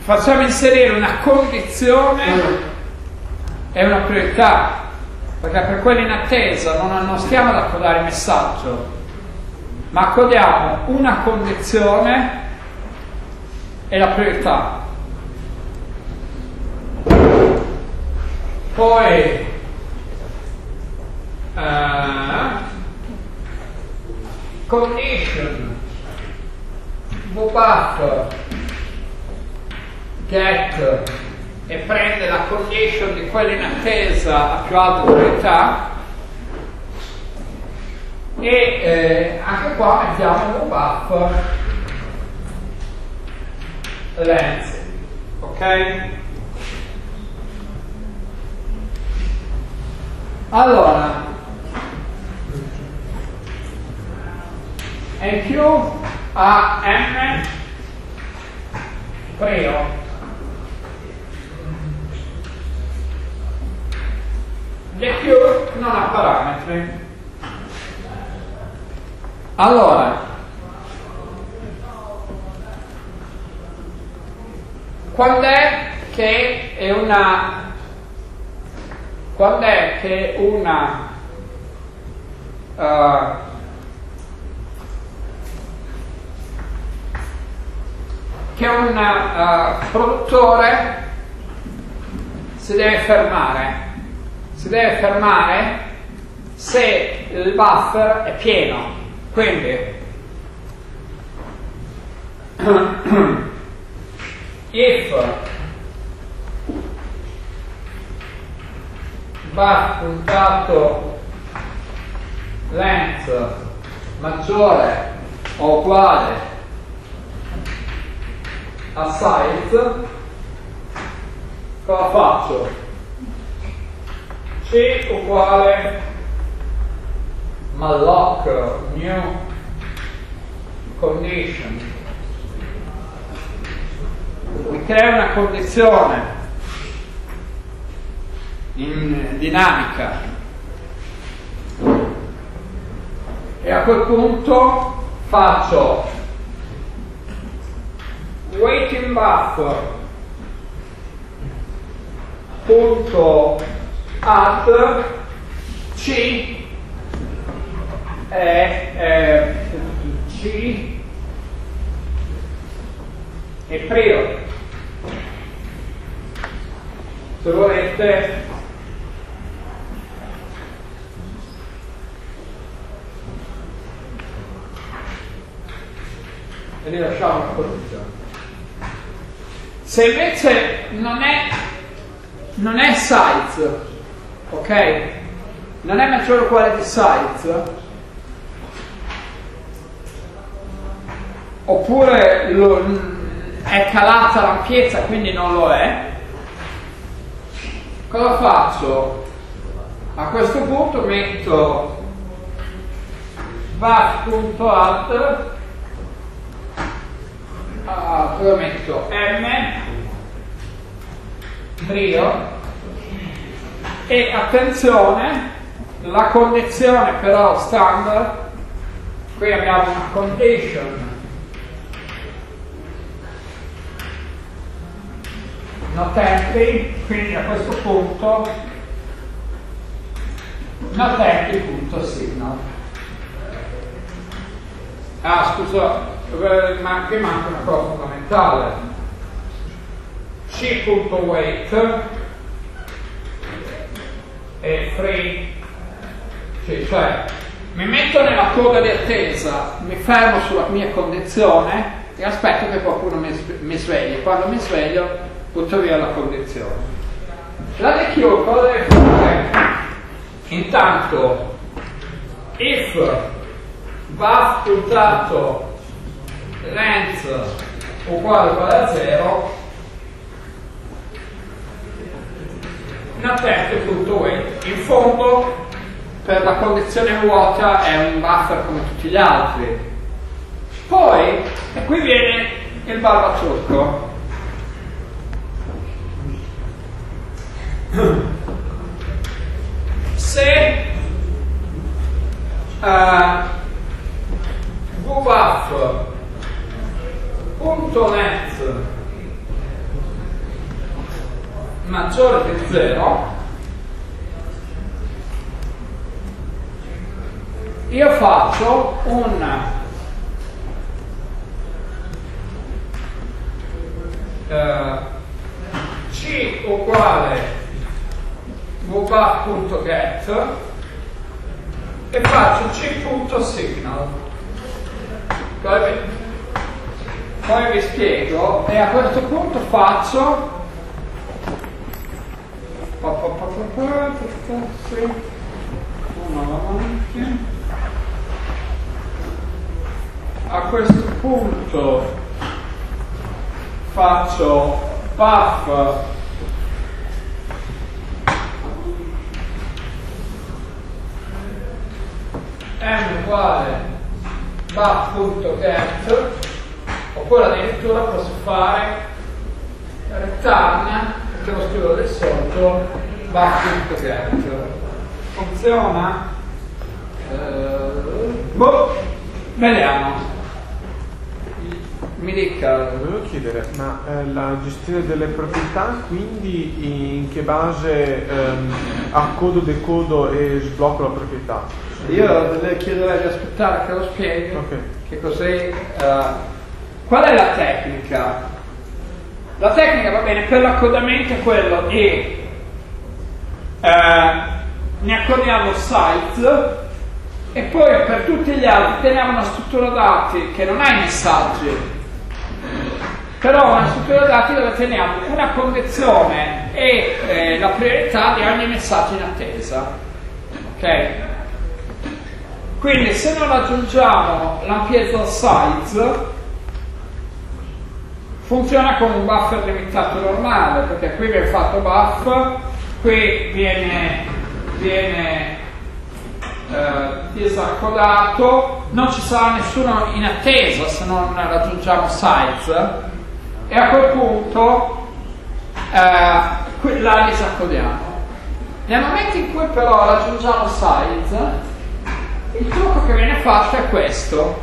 facciamo inserire una condizione e una priorità, perché per quelli in attesa non, non stiamo ad accodare il messaggio, ma accodiamo una condizione e la priorità. Poi eh, condition wpath get e prende la condition di quella in attesa a più alta priorità e eh, anche qua mettiamo un buff length, ok? Allora M Q a M preo Dekker non ha parametri. Allora, quando è che è una quando è che una uh, che un uh, produttore si deve fermare? Si deve fermare se il buffer è pieno, quindi if buff puntato length maggiore o uguale a size, cosa faccio? C uguale malloc new condition, mi crea una condizione in dinamica e a quel punto faccio waiting buffer punto at C e eh, C e preo, se volete e rilasciamo la condizione. Se invece non è non è size, ok? Non è maggiore o uguale di size, oppure lo, è calata l'ampiezza, quindi non lo è. Cosa faccio? A questo punto metto var.at ah, poi metto m trio e attenzione, la condizione però standard, qui abbiamo una condition not empty, quindi a questo punto not empty punto signal. Ah scusa, ma che manca una cosa fondamentale, c.wait e free, cioè, cioè mi metto nella coda di attesa, mi fermo sulla mia condizione e aspetto che qualcuno mi, mi svegli. Quando mi sveglio butto via la condizione. La D Q cosa deve fare? Intanto if va puntato length uguale uguale a zero, in attento.wait. In fondo per la condizione vuota è un buffer come tutti gli altri. Poi, e qui viene il barbacciocco, se uh, wwaf.net maggiore che zero, io faccio un uh, c uguale wwaf.get e faccio c.signal. Poi vi spiego, e a questo punto faccio a questo punto faccio puff m uguale buff.get, oppure addirittura posso fare return, che lo scrivo lì sotto, buff.get. Funziona? Uh, boh, vediamo. Mi dica. Volevo chiedere, ma eh, la gestione delle proprietà, quindi in che base ehm, accodo, decodo e sblocco la proprietà? Io le chiederei di aspettare che lo spieghi, okay. Che cos'è? Uh, qual è la tecnica? La tecnica, va bene, per l'accodamento è quello di uh, ne accodiamo il site e poi per tutti gli altri teniamo una struttura dati che non ha i messaggi, però una struttura dati dove teniamo una condizione e eh, la priorità di ogni messaggio in attesa. Ok? Quindi se non aggiungiamo l'ampiezza size funziona come un buffer limitato normale, perché qui viene fatto buff, qui viene, viene eh, disaccodato, non ci sarà nessuno in attesa se non raggiungiamo size. E a quel punto eh, la disaccodiamo. Nel momento in cui però raggiungiamo size, il trucco che viene fatto è questo.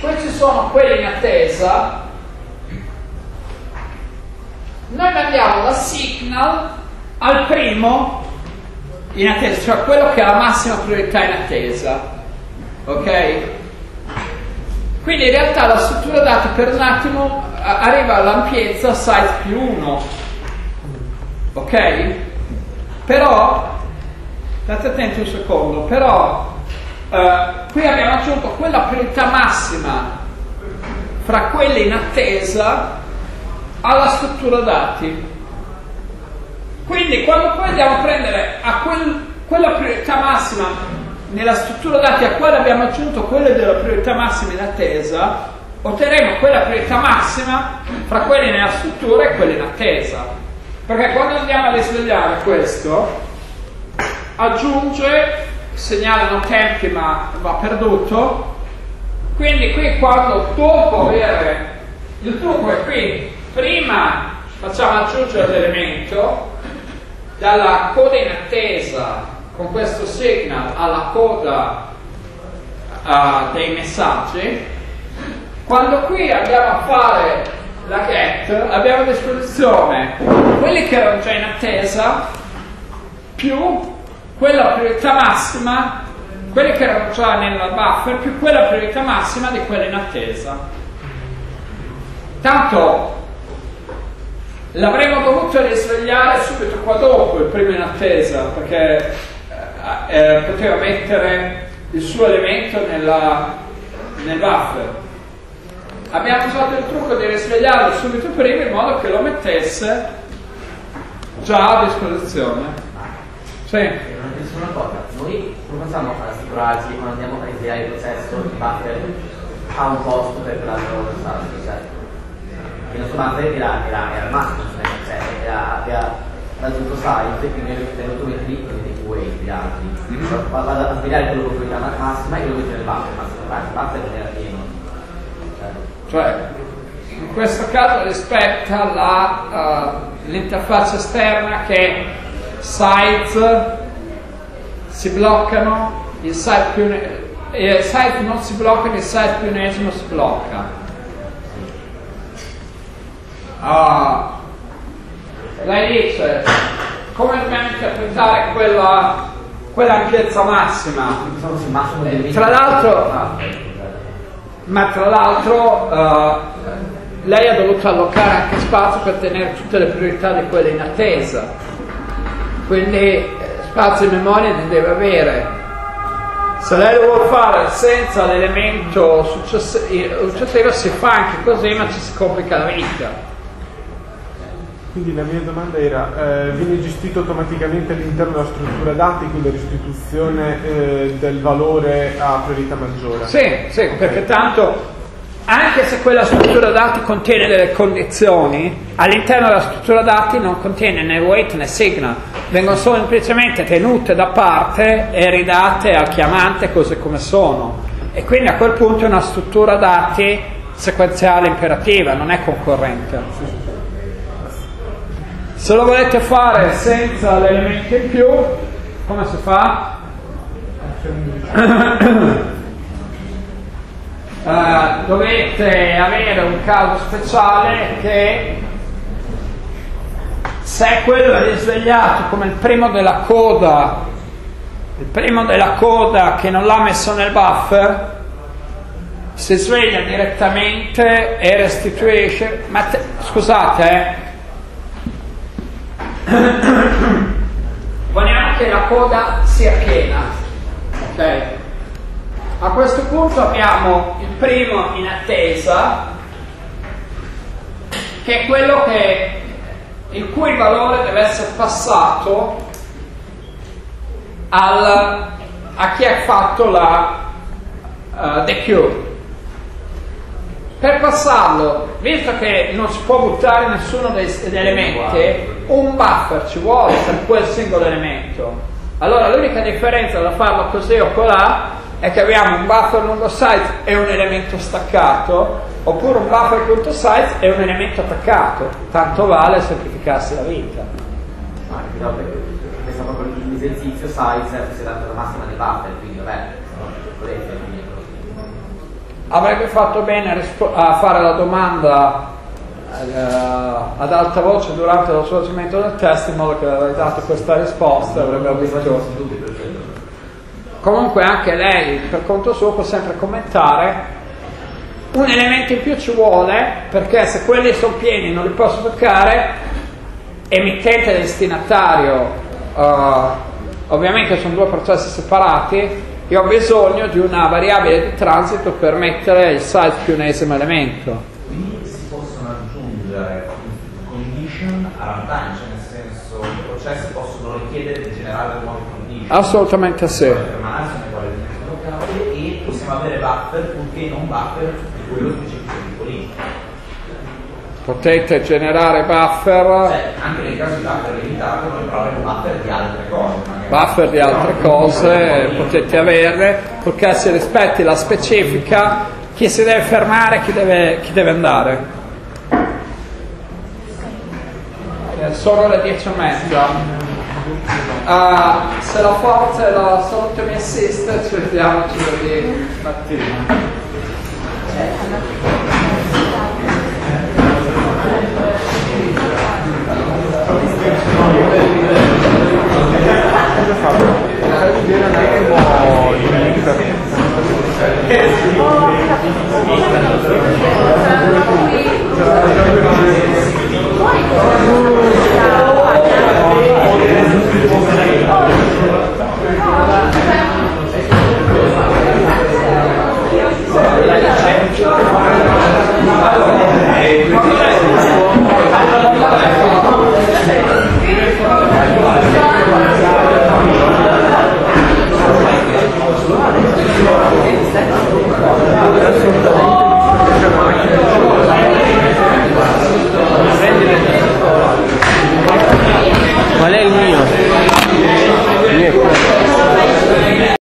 Questi sono quelli in attesa. Noi mandiamo la signal al primo in attesa, cioè quello che ha la massima priorità in attesa. Ok? Quindi in realtà la struttura dati per un attimo arriva all'ampiezza size più uno, ok? Però, state attenti un secondo, però eh, qui abbiamo aggiunto quella priorità massima fra quelle in attesa alla struttura dati. Quindi quando poi andiamo a prendere a quel, quella priorità massima nella struttura dati a quale abbiamo aggiunto quelle della priorità massima in attesa, otterremo quella priorità massima fra quelle nella struttura e quelle in attesa, perché quando andiamo a risvegliare questo aggiunge, segnala non tempi ma va perduto. Quindi qui, quando dopo avere il trucco è qui, prima facciamo aggiungere l'elemento dalla coda in attesa con questo signal alla coda uh, dei messaggi. Quando qui andiamo a fare la get abbiamo a disposizione quelli che erano già in attesa più quella priorità massima, quelli che erano già nella buffer più quella priorità massima di quella in attesa. Tanto l'avremmo dovuto risvegliare subito qua dopo il primo in attesa, perché eh, poteva mettere il suo elemento nella, nel buffer. Abbiamo usato il trucco di risvegliarlo subito prima in modo che lo mettesse già a disposizione. Sì. Una cosa, noi non facciamo a assicurarci quando andiamo a iniziare il processo, il buffer ha un posto per quell'altro processo, cioè il nostro buffer era al massimo, cioè era raggiunto site e quindi abbiamo dovuto mettere dei quei gli altri, vado a svegliare quello che era massima e quello che era il buffer, ma il buffer non era pieno. Cioè in questo caso rispetta l'interfaccia esterna che site si bloccano, il site, più il site non si blocca, il site più ennesimo si blocca. Ah, lei dice come dobbiamo interpretare quella, quella ampiezza massima? Eh, tra l'altro, ma tra l'altro uh, lei ha dovuto allocare anche spazio per tenere tutte le priorità di quelle in attesa. Quindi spazio di memoria ne deve avere. Se lei lo vuole fare senza l'elemento successivo si fa anche così, ma ci si complica la vita. Quindi la mia domanda era, eh, viene gestito automaticamente all'interno della struttura dati, quindi la restituzione eh, del valore a priorità maggiore? Sì, sì, okay. Perché tanto anche se quella struttura dati contiene delle condizioni, all'interno della struttura dati non contiene né wait né signal, vengono semplicemente tenute da parte e ridate al chiamante così come sono, e quindi a quel punto è una struttura dati sequenziale imperativa, non è concorrente. Se lo volete fare senza l'elemento in più, come si fa? Uh, dovete avere un caso speciale che se quello è risvegliato come il primo della coda, il primo della coda che non l'ha messo nel buffer, si sveglia direttamente e restituisce. Ma te, scusate, eh. Vogliamo che la coda sia piena, ok? A questo punto abbiamo il primo in attesa, che è quello che, il cui valore deve essere passato al, a chi ha fatto la uh, D Q. Per passarlo, visto che non si può buttare nessuno degli elementi, un buffer ci vuole per quel singolo elemento. Allora l'unica differenza da farlo così o colà è che abbiamo un buffer lungo size e un elemento staccato, oppure un buffer punto size e un elemento attaccato, tanto vale semplificarsi la vita. Ma no, questo proprio l'esercizio size si è dato la massima dei buffer, quindi vabbè, avrebbe fatto bene a fare la domanda ad alta voce durante lo svolgimento del test, in modo che avrebbe dato questa risposta, avrebbe avuto. Comunque anche lei per conto suo può sempre commentare, un elemento in più ci vuole perché se quelli sono pieni non li posso toccare, emittente e destinatario uh, ovviamente sono due processi separati, io ho bisogno di una variabile di transito per mettere il size più unesimo elemento. Quindi si possono aggiungere condition a runtime, cioè nel senso i processi possono richiedere di generare nuove condition. Assolutamente sì. E possiamo avere buffer purché non buffer di quello specifico tipo lì. Potete generare buffer, cioè, anche nel caso di buffer limitato noi proviamo buffer di altre cose, buffer di altre no, cose potete averne purché si rispetti la specifica, chi si deve fermare, chi deve, chi deve andare. Sono le dieci e mezza. Uh, se la forza e la salute mi assiste, ci vediamo giovedì mattina.